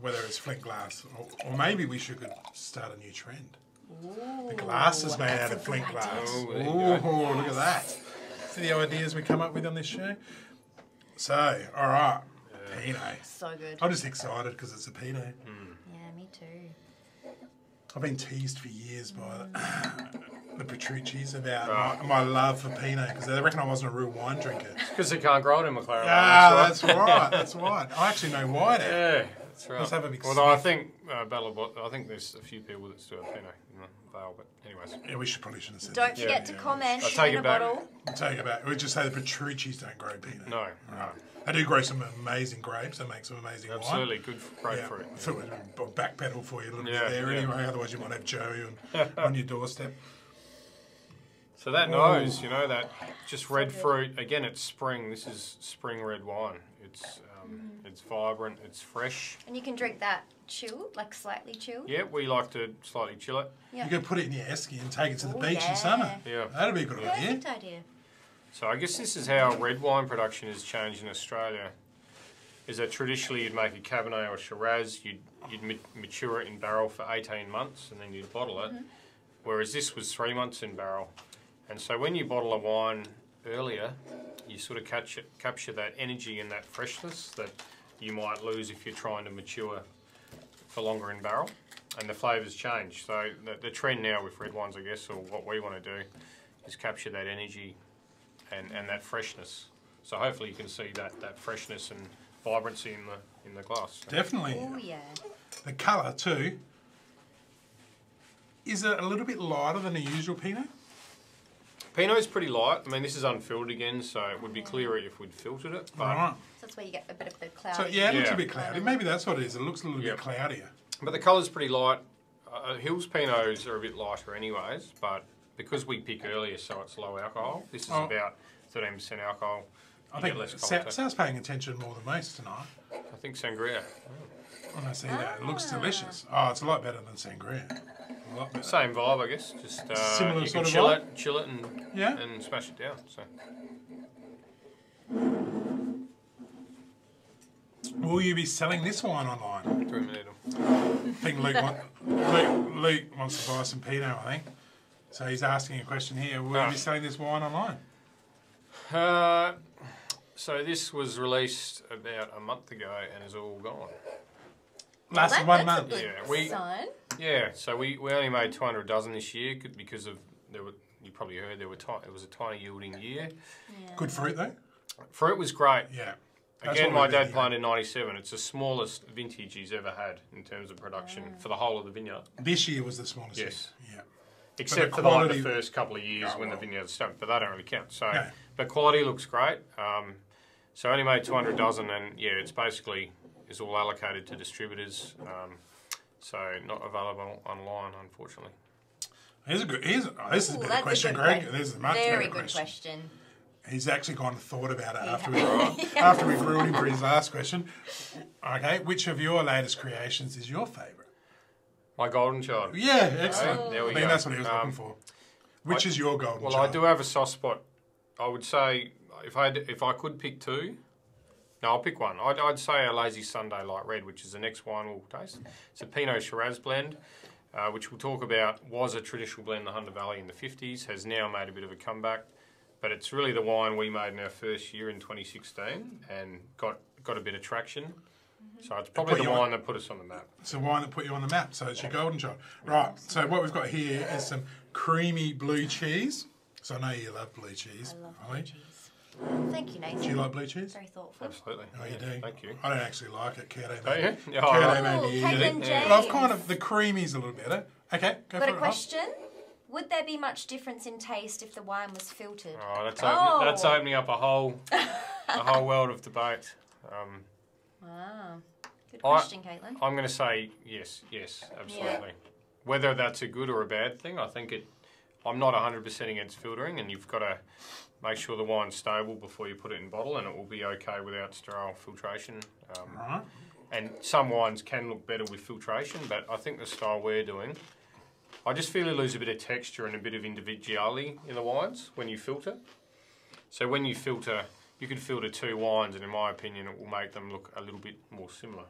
Whether it's flint glass, or, or maybe we should start a new trend. Ooh, the glass is made out of flint glass. Oh, yes. Look at that! See the ideas we come up with on this show. So, all right. Pinot. So good. I'm just excited because it's a Pinot. Mm. Yeah, me too. I've been teased for years mm. by the, the Petrucci's about right. my, my love for Pinot because they reckon I wasn't a real wine drinker. Because they can't grow it in McLaren. Ah, that's right. That's right. I actually know why now. Yeah, that's right. Let's have a big Although sniff. I think uh, Battle, I think there's a few people that still have Pinot in the Vale, but anyways. Yeah, we should probably shouldn't have said Don't that. forget yeah, to yeah, comment. I'll take it back. I'll take it back. We just say the Petrucci's don't grow Pinot. No, right. no. They do grow some amazing grapes. They make some amazing wine. Absolutely good grapefruit. Yeah, so I'll backpedal for you a little yeah, bit there yeah. anyway. Otherwise, you might have Joey on, on your doorstep. So that Ooh. nose, you know, that just red fruit. Again, it's spring. This is spring red wine. It's um, mm. it's vibrant. It's fresh. And you can drink that chilled, like slightly chilled. Yeah, we like to slightly chill it. Yep. You can put it in your esky and take it to the Ooh, beach yeah. in summer. Yeah, that'd be a good yeah, idea. Good idea. So I guess this is how red wine production has changed in Australia, is that traditionally you'd make a Cabernet or a Shiraz, you'd, you'd ma mature it in barrel for eighteen months and then you'd bottle it, mm-hmm. whereas this was three months in barrel. And so when you bottle a wine earlier, you sort of catch it, capture that energy and that freshness that you might lose if you're trying to mature for longer in barrel. And the flavours change. So the, the trend now with red wines, I guess, or what we want to do, is capture that energy And, and that freshness. So hopefully you can see that, that freshness and vibrancy in the in the glass. Definitely. Oh yeah. The colour too. Is it a little bit lighter than the usual Pinot? Pinot's pretty light. I mean, this is unfilled again, so it would be clearer if we'd filtered it. But right. So that's where you get a bit of the cloudy. So yeah, it yeah. looks a bit cloudy. Maybe that's what it is. It looks a little yep. bit cloudier. But the colour's pretty light. Uh, Hills Pinots are a bit lighter anyways, but because we pick earlier, so it's low alcohol. This is oh. about thirteen percent alcohol. You I think less Sa Sal's paying attention more than most tonight. I think sangria. Oh. When I see ah. that, it looks delicious. Oh, it's a lot better than sangria. A lot better. Same vibe, I guess. Just uh, similar you sort can chill of it, chill it, and yeah. and smash it down. So, will you be selling this wine online? Three minutes. I think Luke, want, Luke, Luke wants to buy some Pinot, I think. So he's asking a question here, will no. you be selling this wine online? Uh, So this was released about a month ago and is all gone. Last well, that, one month. Yeah, we, sign. yeah. So we, we only made two hundred dozen this year because of there were you probably heard there were it was a tiny yielding year. Yeah. Good fruit though. Fruit was great. Yeah. That's Again, my dad planted in ninety-seven. It's the smallest vintage he's ever had in terms of production yeah. for the whole of the vineyard. This year was the smallest. Yes. Year. Yeah. Except the for quality, like the first couple of years oh, when well. the vineyard started, but they don't really count. So, no. But quality looks great. Um, so only made two hundred dozen, and yeah, it's basically is all allocated to distributors. Um, so not available online, unfortunately. Here's a good. Here's a, oh, this is Ooh, a better question, a Greg. This is a much Very better good question. question. He's actually gone and thought about it yeah. after, we, yeah. after we've ruined him for his last question. Okay, which of your latest creations is your favourite? My Golden Child. Yeah, excellent. Oh. There we I mean, go. That's what he was um, looking for. Which I, is your Golden well, Child? Well, I do have a soft spot. I would say, if I, had, if I could pick two, no, I'll pick one. I'd, I'd say a Lazy Sunday Light Red, which is the next wine we'll taste. It's a Pinot Shiraz blend, uh, which we'll talk about, was a traditional blend in the Hunter Valley in the fifties, has now made a bit of a comeback. But it's really the wine we made in our first year in twenty sixteen and got, got a bit of traction. Mm-hmm. So it's probably the wine on, that put us on the map. It's the wine that put you on the map, so it's your Golden Child. Right, so what we've got here is some creamy blue cheese. So I know you love blue cheese. I love Holly. blue cheese. Thank you, Nathan. Do you like blue cheese? Very thoughtful. Absolutely. Oh, you yeah, do? Thank you. I don't actually like it. Cardamom. Don't you? Yeah, Cardamom. Oh, yeah. But I've kind of, the creamy's a little better. Okay, go got for it. Got a question? Off. Would there be much difference in taste if the wine was filtered? Oh, that's, open, oh. that's opening up a whole, a whole world of debate. Um, wow. Good question, I, Caitlin. I'm going to say yes, yes, absolutely. Yeah. Whether that's a good or a bad thing, I think it... I'm not one hundred percent against filtering, and you've got to make sure the wine's stable before you put it in bottle, and it will be okay without sterile filtration. Um, right. And some wines can look better with filtration, but I think the style we're doing... I just feel you lose a bit of texture and a bit of individuality in the wines when you filter. So when you filter, you can filter two wines, and in my opinion, it will make them look a little bit more similar.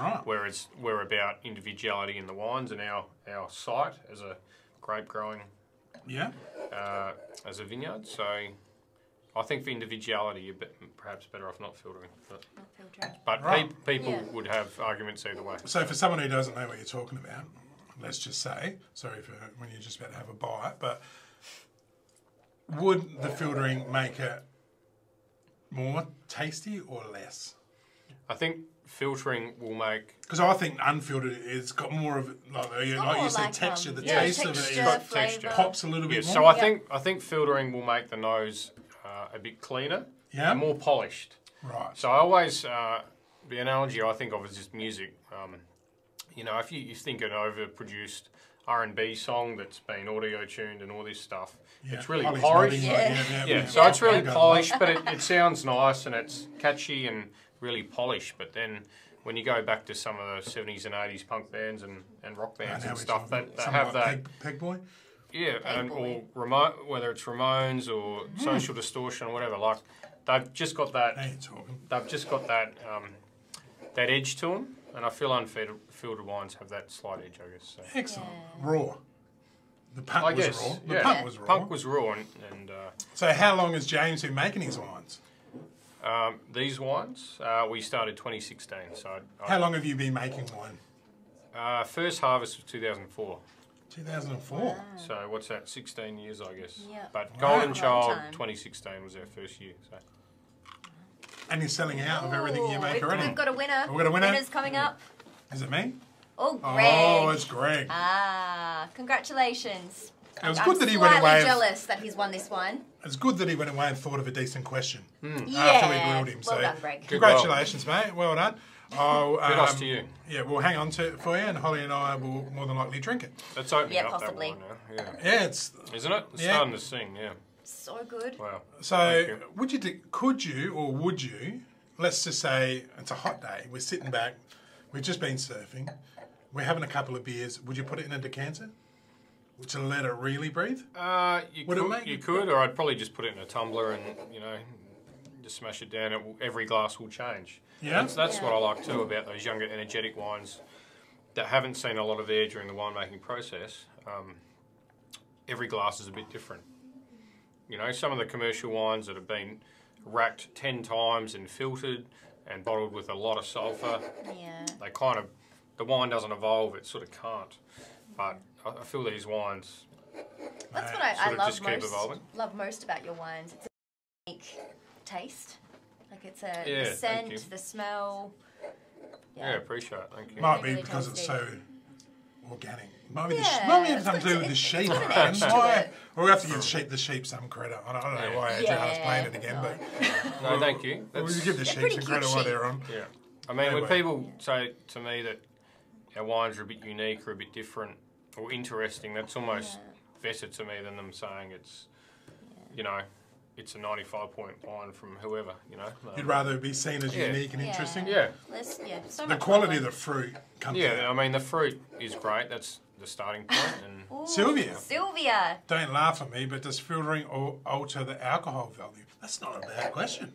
Right. Whereas we're about individuality in the wines, and our, our site as a grape growing, yeah, uh, as a vineyard. So I think for individuality, you're perhaps better off not filtering. But, not filtering. but right. pe people yeah. would have arguments either way. So for someone who doesn't know what you're talking about, let's just say, sorry for when you're just about to have a bite, but would the filtering make it more tasty or less? I think filtering will make... Because I think unfiltered, it's got more of, like, like more you said, like texture. Um, the yeah, taste texture, of it is got texture. pops a little bit yeah, more. So I, yep. think, I think filtering will make the nose uh, a bit cleaner yep. and more polished. Right. So I always, uh, the analogy I think of is just music. Um, You know, if you, you think an overproduced R and B song that's been audio-tuned and all this stuff, yeah. it's really Holly's polished. Yeah. Yeah, yeah, yeah. yeah, so it's really polished, but it, it sounds nice and it's catchy and really polished. But then when you go back to some of the seventies and eighties punk bands and, and rock bands and stuff, that, that have like that... Peg, Peg Boy? Yeah, Peg and, Boy. or Ramo whether it's Ramones or mm. Social Distortion or whatever, like, they've just got that... Hey, they've just got that, um, that edge to them. And I feel unfiltered wines have that slight edge, I guess. So. Excellent. Yeah. Raw. The punk I was guess, raw. The yeah. punk was raw. Punk was raw. And, and, uh, so how long has James been making his wines? Um, these wines, uh, we started twenty sixteen. So I, how long have you been making wine? Uh, first harvest was two thousand four. two thousand four? Wow. So what's that, sixteen years, I guess. Yep. But wow. Golden Child twenty sixteen was our first year. So. And you're selling out Ooh, of everything you make we've, already. We've got a winner. We've got a winner. Winner's coming up. Is it me? Oh, Greg. Oh, it's Greg. Ah, congratulations. It was I'm good that he went away. I'm jealous that he's won this one. It's good that he went away and thought of a decent question mm. yeah. after we grilled him. So well done, Greg. Congratulations, well. mate. Well done. Oh, um, good loss to you. Yeah, we'll hang on to it for you, and Holly and I will more than likely drink it. That's opening yeah, up possibly. that wine now. Yeah. yeah, it's isn't it? It's yeah. starting to sing. Yeah. So good. Wow. So, would you do, could you, or would you? Let's just say it's a hot day. We're sitting back. We've just been surfing. We're having a couple of beers. Would you put it in a decanter to let it really breathe? Uh, you would could. It make you could, or I'd probably just put it in a tumbler and you know, just smash it down. It will, every glass will change. Yeah. That's, that's yeah. what I like too about those younger, energetic wines that haven't seen a lot of air during the winemaking process. Um, every glass is a bit different. You know, some of the commercial wines that have been racked ten times and filtered and bottled with a lot of sulphur. Yeah. They kind of, the wine doesn't evolve, it sort of can't. But I feel these wines That's what I, sort I of love just most, keep evolving. love most about your wines. It's a unique taste. Like it's a yeah, the scent, the smell. Yeah, yeah, appreciate it. Thank you. Might be because it's so organic. Might be yeah, might be something to do with the sheep, man. Why? We'll have to give sheep, the sheep some credit. I don't, I don't know why Adrian's yeah, playing it again, but no, we'll, thank you. That's, we'll give the sheep some credit sheep. while they're on. Yeah, I mean, anyway. when people say to me that our wines are a bit unique or a bit different or interesting, that's almost yeah. better to me than them saying it's, yeah. you know, it's a ninety-five point wine from whoever, you know. Um, You'd rather it be seen as yeah. unique and yeah. interesting? Yeah. Let's, yeah so the quality of the fruit comes Yeah, out. I mean, the fruit is great. That's the starting point. And Ooh, Sylvia. Sylvia. Don't laugh at me, but does filtering or alter the alcohol value? That's not a bad question.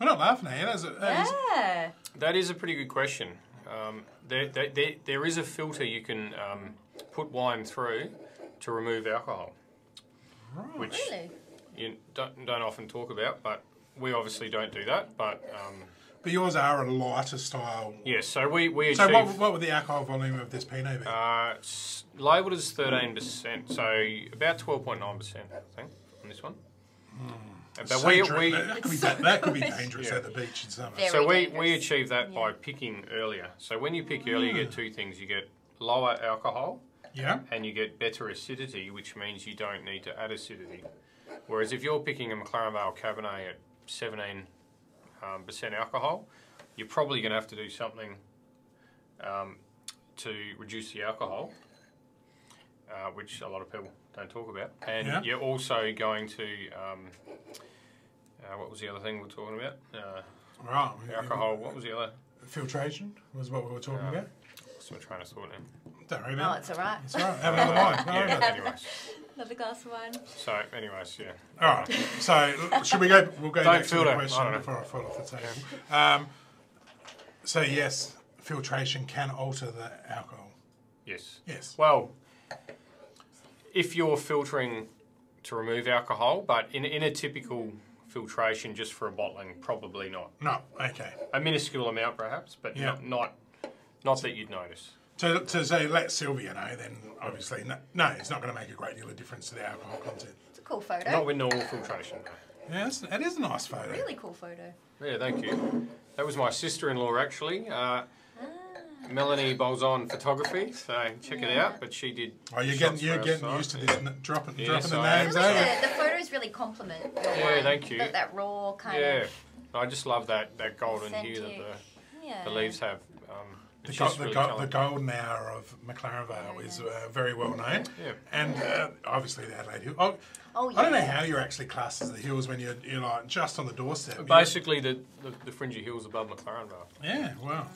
We're not laughing at you. That is, that, yeah. is... that is a pretty good question. Um, there, there, there, there is a filter you can um, put wine through to remove alcohol. Right. Which, really? You don't, don't often talk about, but we obviously don't do that. But um, but yours are a lighter style. Yes, yeah, so we, we achieve... So what, what would the alcohol volume of this Pinot be? Uh, it's labelled as thirteen percent, so about twelve point nine percent, I think, on this one. Mm. But so we, we, that, could be, so that could be dangerous yeah. at the beach in summer. Very so we, we achieve that yeah. by picking earlier. So when you pick mm. earlier, you get two things. You get lower alcohol yeah. and you get better acidity, which means you don't need to add acidity. Whereas if you're picking a McLaren Vale Cabernet at seventeen percent um, percent alcohol, you're probably going to have to do something um, to reduce the alcohol, uh, which a lot of people don't talk about. And yeah. you're also going to, um, uh, what was the other thing we were talking about? Uh, right. Alcohol, what was the other? Filtration was what we were talking um, about. So I'm trying to sort it. Don't worry about it. No, it's all right. It's all right. Have another wine. No, yeah, no. Anyways. Another glass of wine. So, anyways, yeah. All right. So, should we go? We'll go don't next to the question before I fall off the table. Um, so, yes, filtration can alter the alcohol. Yes. Yes. Well, if you're filtering to remove alcohol, but in, in a typical filtration just for a bottling, probably not. No, okay. A minuscule amount, perhaps, but yeah. not, not, not that you'd notice. To, to say, let Sylvia know, then obviously, no, no it's not going to make a great deal of difference to the alcohol content. It's a cool photo. Not with normal filtration. Yeah, that is a nice photo. Really cool photo. Yeah, thank you. That was my sister-in-law, actually. Uh, ah. Melanie Bolzon Photography, so check yeah. it out. But she did... Oh, you're getting, you're getting used to this, dropping, yeah, dropping so the names over. The, the photos really compliment your Yeah, thank you. That, that raw kind yeah. of... Yeah, I just love that, that golden hue that the, yeah. the leaves have. Um, The, go, the, really go, the golden hour of McLaren Vale is uh, very well known, yeah. and uh, obviously the Adelaide Hills. Oh, oh, yeah. I don't know how you're actually classed as the hills when you're, you're like just on the doorstep. Basically, the, the the fringy hills above McLaren Vale. Yeah, well,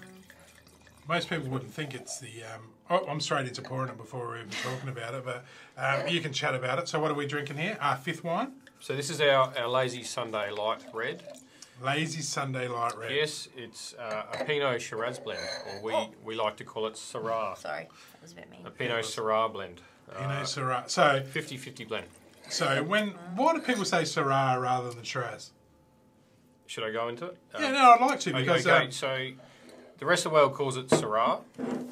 most people wouldn't think it's the. Um, oh, I'm straight into pouring it before we're even talking about it, but um, you can chat about it. So, what are we drinking here? Our fifth wine. So this is our, our Lazy Sunday Light Red. Lazy Sunday Light Red. Yes, it's uh, a Pinot Shiraz blend, or we, oh. we like to call it Syrah. Sorry, that was a bit mean. A Pinot Syrah blend. Pinot uh, Syrah. So fifty fifty blend. So when, why do people say Syrah rather than Shiraz? Should I go into it? Uh, yeah, no, I'd like to. Because, okay, okay. Um, so the rest of the world calls it Syrah.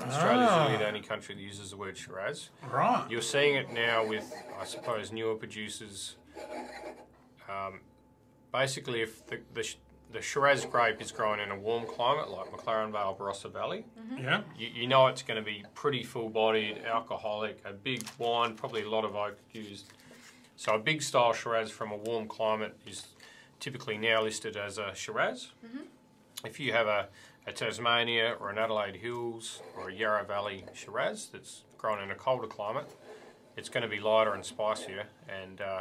Australia's ah. really the only country that uses the word Shiraz. Right. You're seeing it now with, I suppose, newer producers. Um, Basically, if the, the the Shiraz grape is grown in a warm climate like McLaren Vale, Barossa Valley, mm-hmm. yeah, you, you know it's going to be pretty full-bodied, alcoholic, a big wine, probably a lot of oak used. So a big style Shiraz from a warm climate is typically now listed as a Shiraz. Mm-hmm. If you have a, a Tasmania or an Adelaide Hills or a Yarra Valley Shiraz that's grown in a colder climate, it's going to be lighter and spicier and. Uh,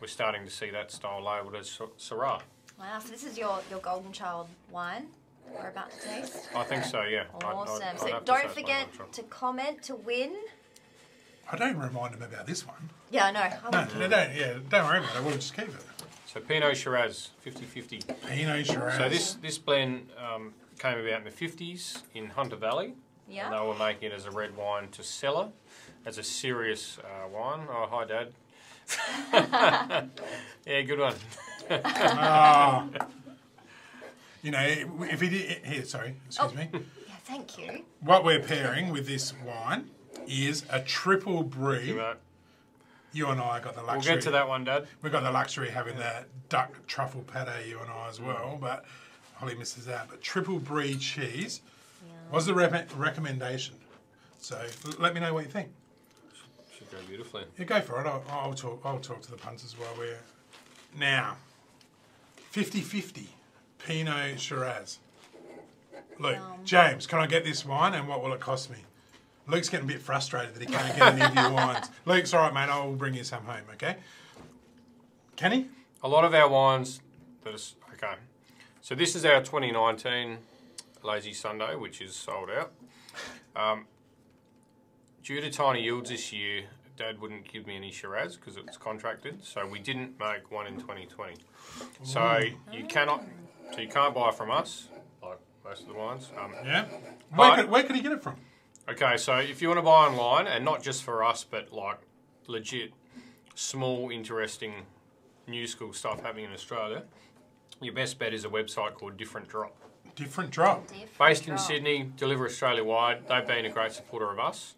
We're starting to see that style labelled as Syrah. Wow, so this is your, your Golden Child wine we're about to taste? I think so, yeah. Awesome. I'd, I'd, so I'd don't forget to comment to win. I don't remind them about this one. Yeah, I know. I no, no, don't, yeah, don't worry about it. We'll just keep it. So Pinot Shiraz, fifty fifty. Pinot Shiraz. So this, this blend um, came about in the fifties in Hunter Valley. Yeah. And they were making it as a red wine to cellar, as a serious uh, wine. Oh, hi, Dad. Yeah, good one. oh. You know, if he did, here, sorry, excuse oh. me. Yeah, thank you. What we're pairing with this wine is a triple brie. You and I got the luxury. We'll get to that one, Dad. We got the luxury of having yeah. the duck truffle pate, you and I as well, but Holly misses out. But triple brie cheese yeah. was the re recommendation. So let me know what you think. Should go beautifully. Yeah, go for it. I'll, I'll talk. I'll talk to the punters while we're now. fifty fifty Pinot Shiraz. Luke, um, James, can I get this wine and what will it cost me? Luke's getting a bit frustrated that he can't get any of your wines. Luke's all right, mate. I'll bring you some home, okay? Can he? A lot of our wines that is okay. So this is our twenty nineteen Lazy Sunday, which is sold out. Um, due to tiny yields this year, Dad wouldn't give me any Shiraz because it was contracted, so we didn't make one in twenty twenty. So you cannot, so you can't buy from us like most of the wines. Um, yeah. Where could, where could he get it from? Okay, so if you want to buy online, and not just for us, but like legit, small, interesting, new school stuff happening in Australia, your best bet is a website called Different Drop. Different Drop. Different Based Drop. in Sydney, deliver Australia-wide. They've been a great supporter of us,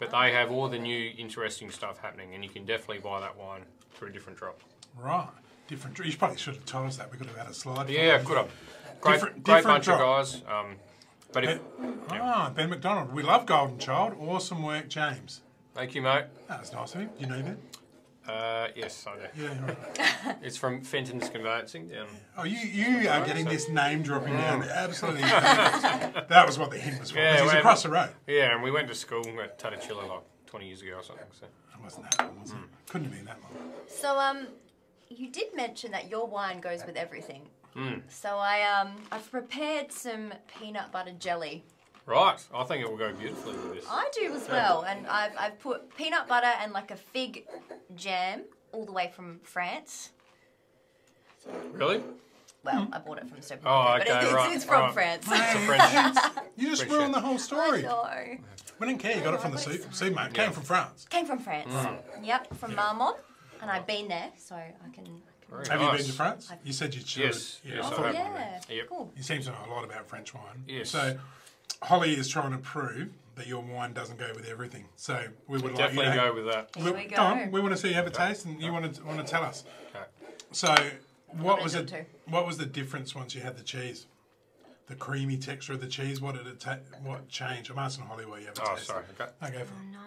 but they have all the new interesting stuff happening, and you can definitely buy that wine through Different Drop. Right. Different Drop. You probably should have told us that. We could have had a slide. Yeah, could have. Great, different, great different bunch drop. of guys. Um, But if, ben, yeah. Ah, Ben McDonald. We love Golden Child. Awesome work, James. Thank you, mate. That was nice of you. You know Ben? Uh, yes, I do. Yeah, right. It's from Fenton's Conveyancing down. Oh, you you are getting so. this name dropping mm. down. Absolutely. That was what the hint was for. Yeah, he's well, across the road. Yeah, and we went to school at Trattoria like twenty years ago or something. So. It wasn't that long, was mm. it? Couldn't have been that long. So, um, you did mention that your wine goes with everything. Mm. So I um I've prepared some peanut butter jelly. Right, I think it will go beautifully with this. I do as well, and I've I've put peanut butter and like a fig jam all the way from France. So, really? Well, mm. I bought it from Super. Oh, okay, but it's, right. It's from right. France. It's a French. You just ruined the whole story. I know. We didn't care. You got it from the soup, soup mate. Came yeah. from France. Came from France. Mm. Yep, from yeah. Marmont, and I've been there, so I can. Very have nice. you been to France? I've you said you should. Yes, yeah. yes oh, yeah. Yep. Cool. You seem to know a lot about French wine. Yes. So Holly is trying to prove that your wine doesn't go with everything. So we would we'll like definitely you to, go with that. Here we go. On, we want to see you have a okay. taste, and you okay. want to want to tell us. Okay. So what was it? Too. What was the difference once you had the cheese? The creamy texture of the cheese. What did it? Ta what changed? I'm asking Holly what you have a oh, taste. Oh, sorry. Okay. Okay. For oh, no,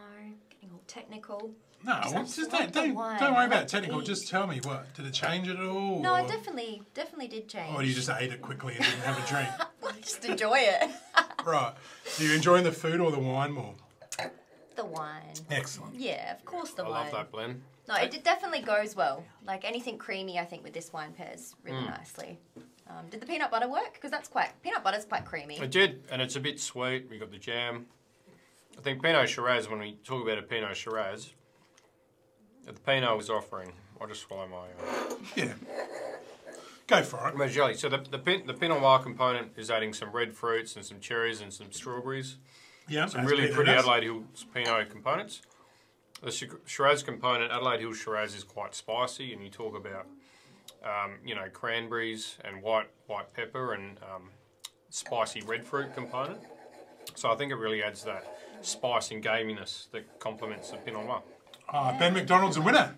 getting all technical. No, well, just don't, don't, don't worry about it technical. Just tell me, what did it change at all? No, or? it definitely, definitely did change. Or you just ate it quickly and didn't have a drink? Well, just enjoy it. Right. Are you enjoying the food or the wine more? The wine. Excellent. Yeah, of course the I wine. I love that blend. No, it definitely goes well. Like anything creamy, I think, with this wine pairs really mm. nicely. Um, did the peanut butter work? Because that's quite, peanut butter's quite creamy. It did, and it's a bit sweet. We got the jam. I think Pinot Shiraz, when we talk about a Pinot Shiraz, the Pinot was offering, I'll just swallow my own. Yeah. Go for it. Jelly. So the, the, pin, the Pinot Noir component is adding some red fruits and some cherries and some strawberries. Yeah. Some really pretty nice. Adelaide Hills Pinot components. The Shiraz component, Adelaide Hills Shiraz, is quite spicy, and you talk about, um, you know, cranberries and white white pepper and um, spicy red fruit component. So I think it really adds that spice and gaminess that complements the Pinot Noir. Oh, Ben McDonald's a winner.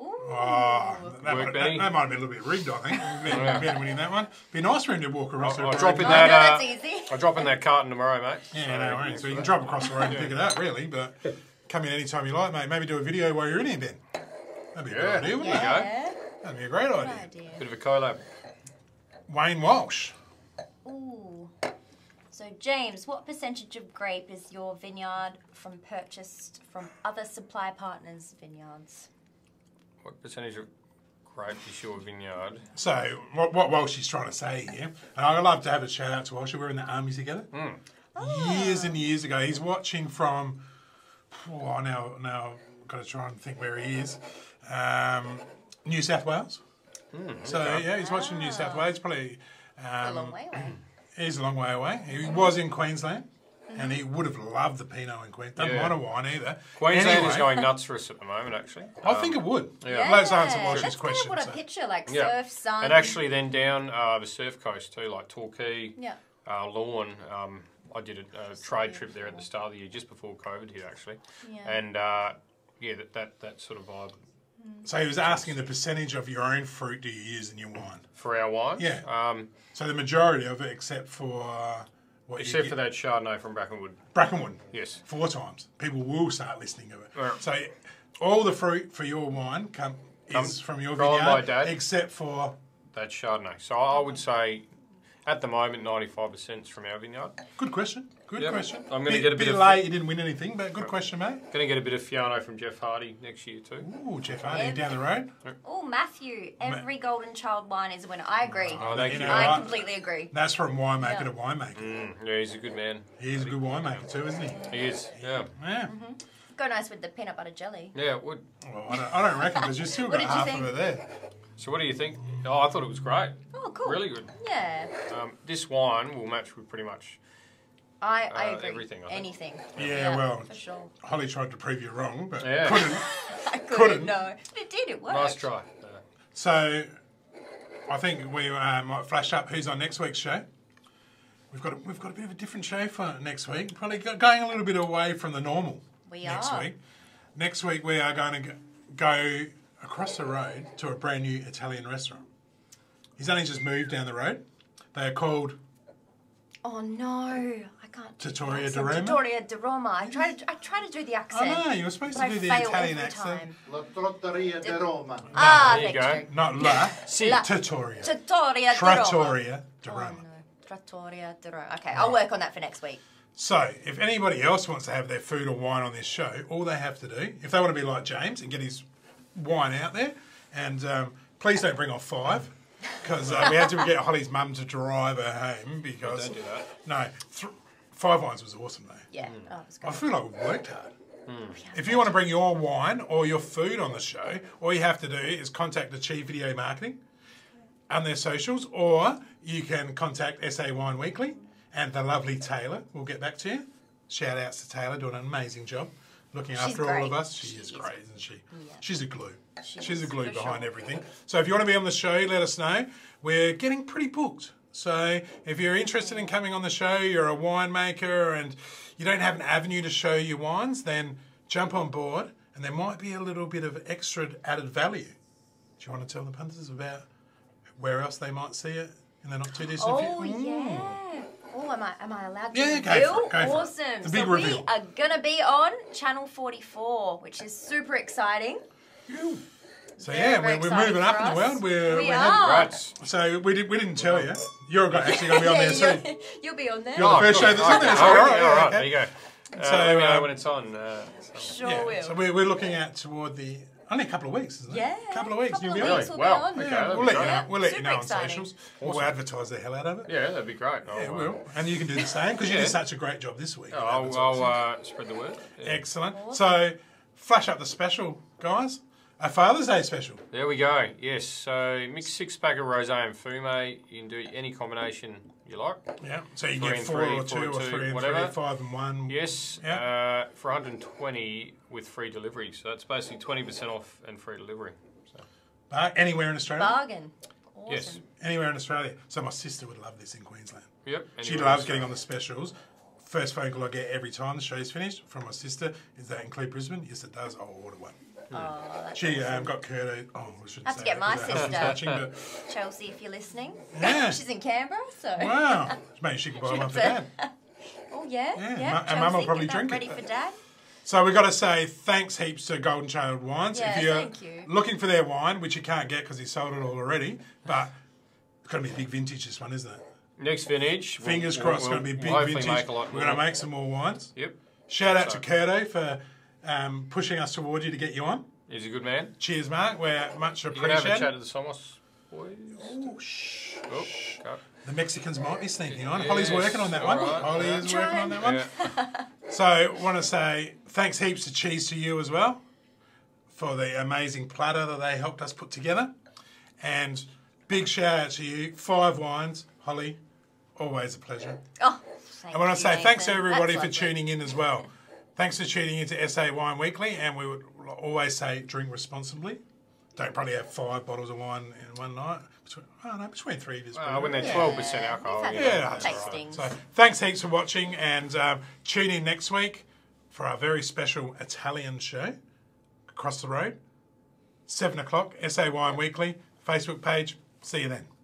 Ooh. Oh, that, Work, might, that, that might have been a little bit rigged, I think. Ben, Ben winning that one. Be nice for him to walk across. I'll, I'll drop in oh, that. No, that's easy. Uh, I'll drop in that carton tomorrow, mate. Yeah, so, no worries. So you can drop across the road and pick it up, really. But come in any time you like, mate. Maybe do a video while you're in here, Ben. That'd be a yeah. good idea, wouldn't yeah. it? That'd be a great idea. idea. Bit of a collab. Wayne Walsh. Ooh. So, James, what percentage of grape is your vineyard from purchased from other supply partners' vineyards? What percentage of grape is your vineyard? So, what, what Walsh is trying to say here, and I'd love to have a shout out to Walsh. We were in the army together mm. oh. years and years ago. He's watching from, oh, now, now I've got to try and think where he is, um, New South Wales. Mm, so, okay. yeah, he's watching ah. New South Wales, probably um, a long way away. He's a long way away. He was in Queensland, and he would have loved the Pinot in Queensland. Doesn't yeah. mind a wine either. Queensland anyway, is going nuts for us at the moment, actually. I um, think it would. Yeah. Let's answer Walsh's question. That's kind of what so. I picture, like yeah. surf, sun. And actually then down uh, the surf coast too, like Torquay, yeah. uh, Lawn. Um, I did a, a trade trip there at the start of the year, just before COVID hit, actually. Yeah. And, uh, yeah, that, that, that sort of vibe. So he was asking the percentage of your own fruit do you use in your wine? For our wine? Yeah. Um, so the majority of it, except for... Uh, what except for that Chardonnay from Brackenwood. Brackenwood. Yes. Four times. People will start listening to it. Right. So all the fruit for your wine come, come is from your vineyard, my dad, except for... that Chardonnay. So I would say... at the moment, ninety-five percent is from our vineyard. Good question. Good yep. question. I'm going to get a bit, bit of... late, you didn't win anything, but good right. question, mate. Going to get a bit of Fiano from Jeff Hardy next year too. Ooh, Jeff Hardy yeah. down the road. Oh, Matthew. Every Ma Golden Child wine is a winner. I agree. Oh, thank you. you know, I right. completely agree. That's from winemaker yeah. to winemaker. Mm, yeah, he's a good man. He is a good winemaker too, isn't he? He is, yeah. Yeah. Mm-hmm. Go nice with the peanut butter jelly. Yeah, it would. Well, I don't, I don't reckon, because you've still got half of it there. So what do you think? Oh, I thought it was great. Oh, cool. Really good. Yeah. Um, this wine will match with pretty much I, I uh, agree. everything. I Anything. Yeah, yeah, well, for sure. Holly tried to prove you wrong, but yeah. couldn't. I couldn't, couldn't, no. But it did, it worked. Nice try. Uh, so I think we uh, might flash up who's on next week's show. We've got, a, we've got a bit of a different show for next week. Probably going a little bit away from the normal. We next are. week. Next week we are going to go across the road to a brand new Italian restaurant. He's only just moved down the road. They are called... oh no, I can't... Trattoria de Roma? Trattoria de Roma. I tried to, I tried to do the accent. Oh no, you were supposed to do the Italian accent. La Trattoria de Roma. No, ah, there you go. You. Not La, si. La. Trattoria. Trattoria de Roma. Trattoria de Roma. Oh, no. Trattoria de Roma. Okay, right. I'll work on that for next week. So, if anybody else wants to have their food or wine on this show, all they have to do, if they want to be like James and get his wine out there, and um, please don't bring off five, because uh, we had to get Holly's mum to drive her home, because... don't do that. No, th five wines was awesome, though. Yeah, mm. oh, it was great. I feel like we've worked hard. Mm. If you want to bring your wine or your food on the show, all you have to do is contact Achieve Video Marketing on their socials, or you can contact S A Wine Weekly, and the lovely Taylor will get back to you. Shout outs to Taylor, doing an amazing job, looking She's after great. all of us. She, she is, is great, isn't she? Yeah. She's a glue. She She's a glue behind sure. everything. So if you want to be on the show, let us know. We're getting pretty booked. So if you're interested in coming on the show, you're a winemaker and you don't have an avenue to show your wines, then jump on board and there might be a little bit of extra added value. Do you want to tell the punters about where else they might see it in the not too distant oh, future? Oh, yeah. Oh, am I, am I allowed to yeah, reveal? Awesome. So we reveal. are going to be on Channel forty-four, which is super exciting. Ew. So very, yeah, very we're, we're moving up us. in the world. We're, we we're are. Right. So we, did, we didn't tell you. You're actually going to be on there soon. You'll be on there. You're oh, the first cool. show that's on there. All right, all right. There you go. Uh, so, let me know when it's on. Uh, sure yeah. will. So we're, we're looking at toward the... only a couple of weeks, isn't it? Yeah. A couple of weeks. Couple you'll of be weeks on. We'll wow. Be on. Okay, yeah, we'll let you know, we'll let you know on socials. Awesome. We'll advertise the hell out of it. Yeah, that'd be great. I'll, yeah, we'll. And you can do the same, because yeah. you did such a great job this week. Oh, I'll, I'll uh, spread the word. Yeah. Excellent. So, flash up the special, guys. A Father's Day special. There we go. Yes. So, mix six pack of rosé and fumé. You can do any combination you like. Yeah. So you three get four, three, or two, four or two, or three, and whatever. Three, five and one. Yes. Yeah. Uh, for one hundred and twenty with free delivery. So that's basically twenty percent off and free delivery. So. Bar anywhere in Australia. Bargain. Awesome. Yes. Anywhere in Australia. So my sister would love this in Queensland. Yep. She loves getting on the specials. First phone call I get every time the show's finished from my sister is, that include Brisbane? Yes, it does. I'll order one. Oh, she um, got curd. Oh, I shouldn't have to get my sister. Touching, but... Chelsea, if you're listening, yeah. she's in Canberra, so wow, maybe she can buy one for Dad. Oh yeah, yeah. yeah. And Mum will probably drink ready it. Ready for Dad. So we've got to say thanks heaps to Golden Child Wines. Yeah, if you're thank you. looking for their wine, which you can't get because he sold it all already, but it's going to be a big vintage. This one, isn't it? Next vintage. Fingers we'll, crossed, we'll, it's going to be a big vintage. Make a lot we're going to make some more wines. Yep. Shout out so. to Curdo for. Um, pushing us toward you to get you on. He's a good man. Cheers, Mark. We're much appreciated. You can have a chat to the Somos boys. Oh, shh. Oh, okay. The Mexicans might be sneaking on. Yes. Holly's working on that All one. Right. Holly yeah. is Trying. working on that one. Yeah. So I want to say thanks heaps to Cheese to You as well for the amazing platter that they helped us put together. And big shout out to you. Five wines. Holly, always a pleasure. Oh. Thank and when I say Nathan, thanks everybody for lovely. tuning in as well. Thanks for tuning in to S A Wine Weekly, and we would always say drink responsibly. Don't probably have five bottles of wine in one night. Between, oh no, between three of us. Well, when they're twelve percent yeah. alcohol. Yeah, yeah that's right. So thanks heaps for watching, and um, tune in next week for our very special Italian show across the road. seven o'clock, S A Wine Weekly, Facebook page. See you then.